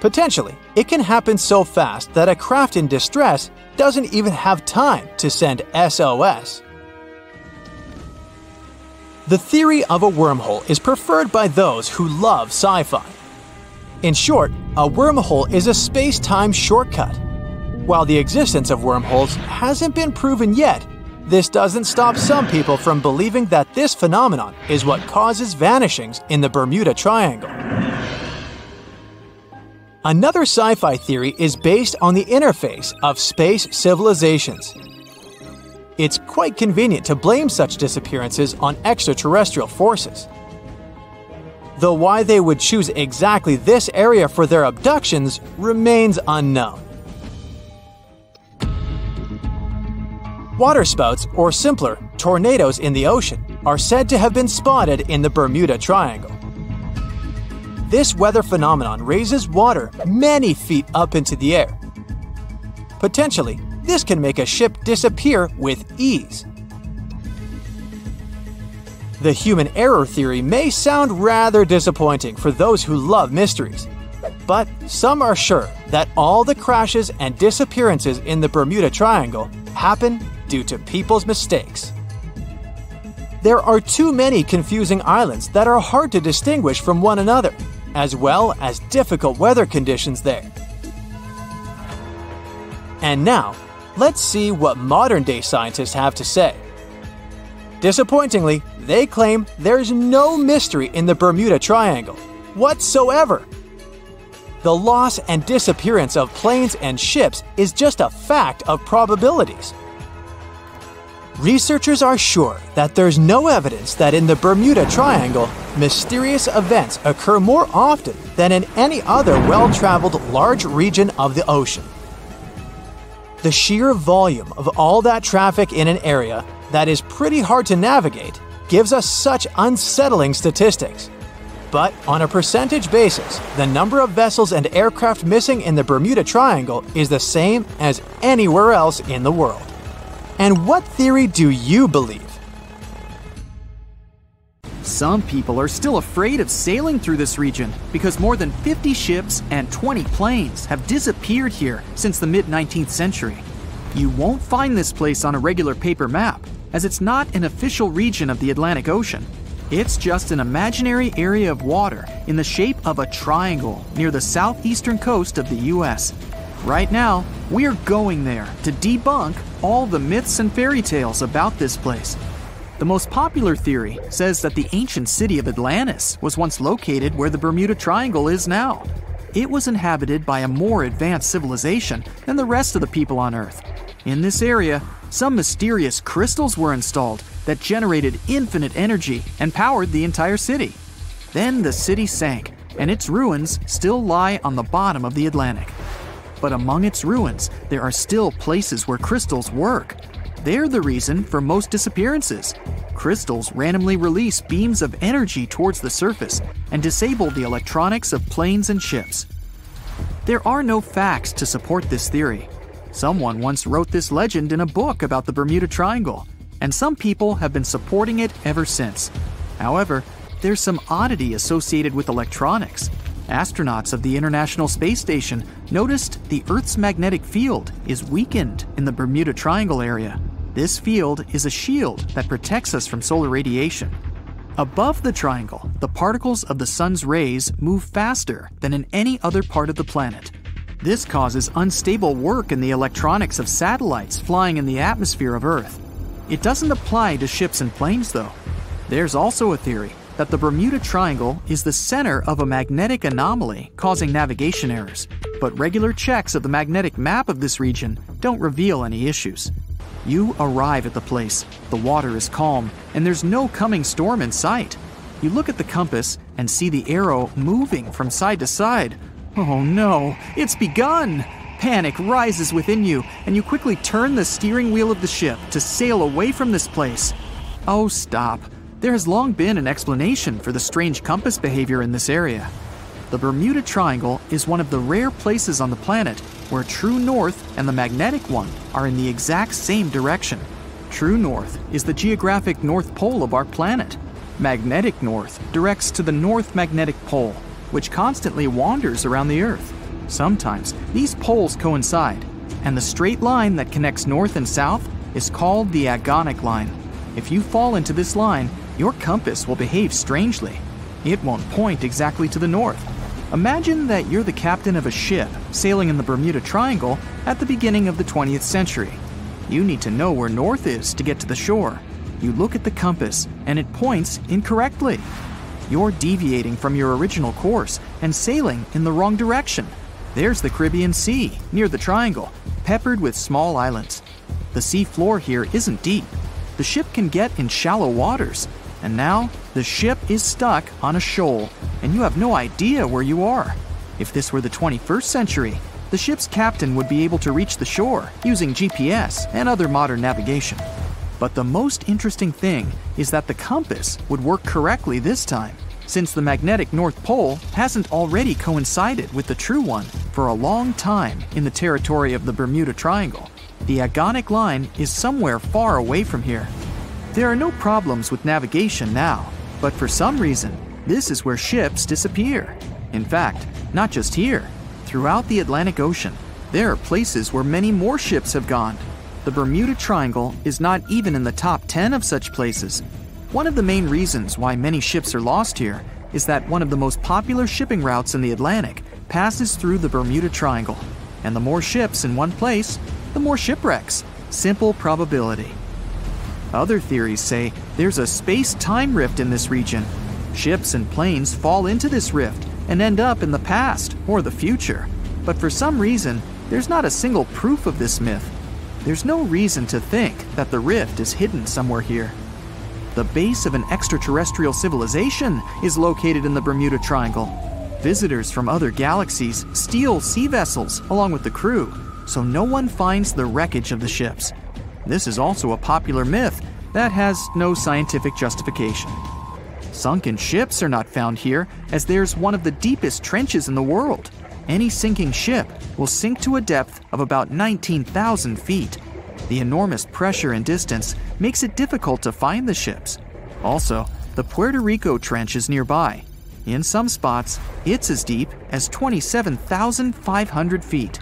Potentially, it can happen so fast that a craft in distress doesn't even have time to send S O S. The theory of a wormhole is preferred by those who love sci-fi. In short, a wormhole is a space-time shortcut. While the existence of wormholes hasn't been proven yet, this doesn't stop some people from believing that this phenomenon is what causes vanishings in the Bermuda Triangle. Another sci-fi theory is based on the interface of space civilizations. It's quite convenient to blame such disappearances on extraterrestrial forces. Though why they would choose exactly this area for their abductions remains unknown. Waterspouts, or simpler, tornadoes in the ocean, are said to have been spotted in the Bermuda Triangle. This weather phenomenon raises water many feet up into the air. Potentially, this can make a ship disappear with ease. The human error theory may sound rather disappointing for those who love mysteries, but some are sure that all the crashes and disappearances in the Bermuda Triangle happen due to people's mistakes. There are too many confusing islands that are hard to distinguish from one another, as well as difficult weather conditions there. And now, let's see what modern-day scientists have to say. Disappointingly, they claim there's no mystery in the Bermuda Triangle whatsoever. The loss and disappearance of planes and ships is just a fact of probabilities. Researchers are sure that there's no evidence that in the Bermuda Triangle, mysterious events occur more often than in any other well-traveled large region of the ocean. The sheer volume of all that traffic in an area that is pretty hard to navigate gives us such unsettling statistics. But on a percentage basis, the number of vessels and aircraft missing in the Bermuda Triangle is the same as anywhere else in the world. And what theory do you believe? Some people are still afraid of sailing through this region because more than fifty ships and twenty planes have disappeared here since the mid nineteenth century. You won't find this place on a regular paper map, as it's not an official region of the Atlantic Ocean. It's just an imaginary area of water in the shape of a triangle near the southeastern coast of the U S. Right now, we're going there to debunk all the myths and fairy tales about this place. The most popular theory says that the ancient city of Atlantis was once located where the Bermuda Triangle is now. It was inhabited by a more advanced civilization than the rest of the people on Earth. In this area, some mysterious crystals were installed that generated infinite energy and powered the entire city. Then the city sank, and its ruins still lie on the bottom of the Atlantic. But among its ruins, there are still places where crystals work. They're the reason for most disappearances. Crystals randomly release beams of energy towards the surface and disable the electronics of planes and ships. There are no facts to support this theory. Someone once wrote this legend in a book about the Bermuda Triangle, and some people have been supporting it ever since. However, there's some oddity associated with electronics. Astronauts of the International Space Station noticed the Earth's magnetic field is weakened in the Bermuda Triangle area. This field is a shield that protects us from solar radiation. Above the triangle, the particles of the sun's rays move faster than in any other part of the planet. This causes unstable work in the electronics of satellites flying in the atmosphere of Earth. It doesn't apply to ships and planes, though. There's also a theory that the Bermuda Triangle is the center of a magnetic anomaly causing navigation errors, but regular checks of the magnetic map of this region don't reveal any issues. You arrive at the place, the water is calm, and there's no coming storm in sight. You look at the compass and see the arrow moving from side to side. Oh no, it's begun! Panic rises within you, and you quickly turn the steering wheel of the ship to sail away from this place. Oh, stop. There has long been an explanation for the strange compass behavior in this area. The Bermuda Triangle is one of the rare places on the planet where true north and the magnetic one are in the exact same direction. True north is the geographic north pole of our planet. Magnetic north directs to the north magnetic pole, which constantly wanders around the Earth. Sometimes these poles coincide, and the straight line that connects north and south is called the agonic line. If you fall into this line, your compass will behave strangely. It won't point exactly to the north. Imagine that you're the captain of a ship sailing in the Bermuda Triangle at the beginning of the twentieth century. You need to know where north is to get to the shore. You look at the compass and it points incorrectly. You're deviating from your original course and sailing in the wrong direction. There's the Caribbean Sea near the triangle, peppered with small islands. The sea floor here isn't deep. The ship can get in shallow waters. And now, the ship is stuck on a shoal, and you have no idea where you are. If this were the twenty-first century, the ship's captain would be able to reach the shore using G P S and other modern navigation. But the most interesting thing is that the compass would work correctly this time, since the magnetic North Pole hasn't already coincided with the true one for a long time in the territory of the Bermuda Triangle. The agonic line is somewhere far away from here. There are no problems with navigation now, but for some reason, this is where ships disappear. In fact, not just here. Throughout the Atlantic Ocean, there are places where many more ships have gone. The Bermuda Triangle is not even in the top ten of such places. One of the main reasons why many ships are lost here is that one of the most popular shipping routes in the Atlantic passes through the Bermuda Triangle. And the more ships in one place, the more shipwrecks. Simple probability. Other theories say there's a space-time rift in this region. Ships and planes fall into this rift and end up in the past or the future. But for some reason, there's not a single proof of this myth. There's no reason to think that the rift is hidden somewhere here. The base of an extraterrestrial civilization is located in the Bermuda Triangle. Visitors from other galaxies steal sea vessels along with the crew, so no one finds the wreckage of the ships. This is also a popular myth, that has no scientific justification. Sunken ships are not found here, as there's one of the deepest trenches in the world. Any sinking ship will sink to a depth of about nineteen thousand feet. The enormous pressure and distance makes it difficult to find the ships. Also, the Puerto Rico Trench is nearby. In some spots, it's as deep as twenty-seven thousand five hundred feet.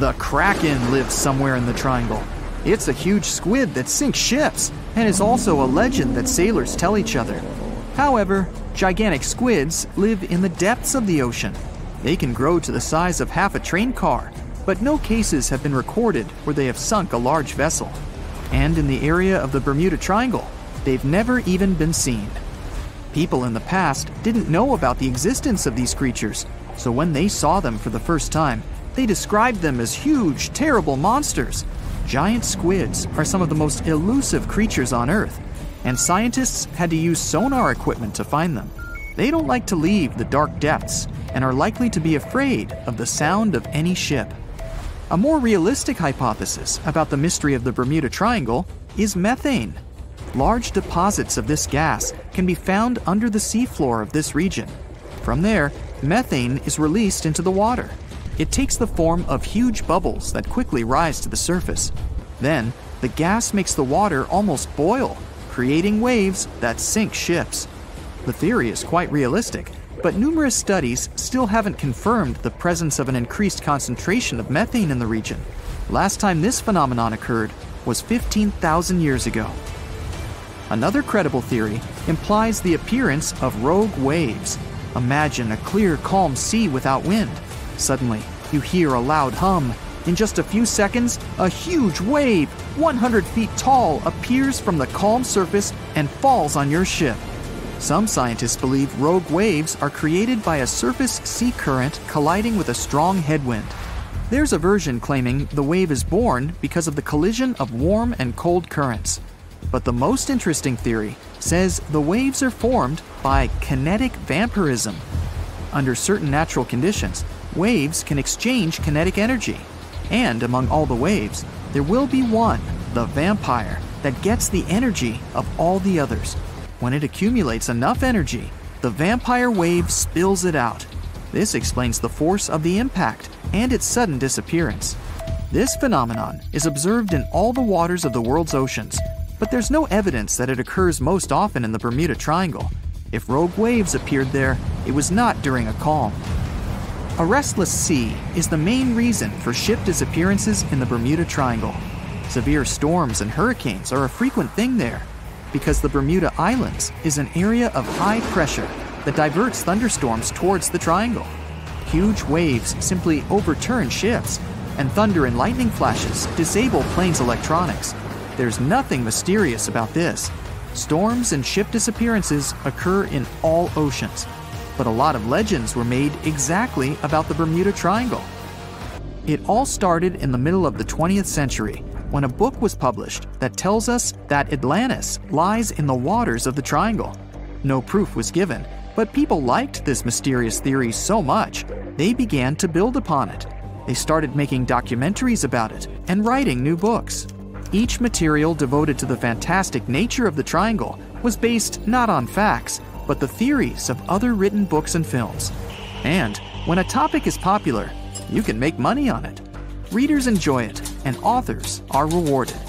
The Kraken lives somewhere in the triangle. It's a huge squid that sinks ships and is also a legend that sailors tell each other. However, gigantic squids live in the depths of the ocean. They can grow to the size of half a train car, but no cases have been recorded where they have sunk a large vessel. And in the area of the Bermuda Triangle, they've never even been seen. People in the past didn't know about the existence of these creatures, so when they saw them for the first time, they described them as huge, terrible monsters. Giant squids are some of the most elusive creatures on Earth, and scientists had to use sonar equipment to find them. They don't like to leave the dark depths and are likely to be afraid of the sound of any ship. A more realistic hypothesis about the mystery of the Bermuda Triangle is methane. Large deposits of this gas can be found under the seafloor of this region. From there, methane is released into the water. It takes the form of huge bubbles that quickly rise to the surface. Then, the gas makes the water almost boil, creating waves that sink ships. The theory is quite realistic, but numerous studies still haven't confirmed the presence of an increased concentration of methane in the region. Last time this phenomenon occurred was fifteen thousand years ago. Another credible theory implies the appearance of rogue waves. Imagine a clear, calm sea without wind. Suddenly, you hear a loud hum. In just a few seconds, a huge wave, one hundred feet tall, appears from the calm surface and falls on your ship. Some scientists believe rogue waves are created by a surface sea current colliding with a strong headwind. There's a version claiming the wave is born because of the collision of warm and cold currents. But the most interesting theory says the waves are formed by kinetic vampirism. Under certain natural conditions, waves can exchange kinetic energy. And among all the waves, there will be one, the vampire, that gets the energy of all the others. When it accumulates enough energy, the vampire wave spills it out. This explains the force of the impact and its sudden disappearance. This phenomenon is observed in all the waters of the world's oceans, but there's no evidence that it occurs most often in the Bermuda Triangle. If rogue waves appeared there, it was not during a calm. A restless sea is the main reason for ship disappearances in the Bermuda Triangle. Severe storms and hurricanes are a frequent thing there, because the Bermuda Islands is an area of high pressure that diverts thunderstorms towards the triangle. Huge waves simply overturn ships, and thunder and lightning flashes disable planes' electronics. There's nothing mysterious about this. Storms and ship disappearances occur in all oceans, but a lot of legends were made exactly about the Bermuda Triangle. It all started in the middle of the twentieth century when a book was published that tells us that Atlantis lies in the waters of the triangle. No proof was given, but people liked this mysterious theory so much, they began to build upon it. They started making documentaries about it and writing new books. Each material devoted to the fantastic nature of the triangle was based not on facts, but the theories of other written books and films. And when a topic is popular, you can make money on it. Readers enjoy it, and authors are rewarded.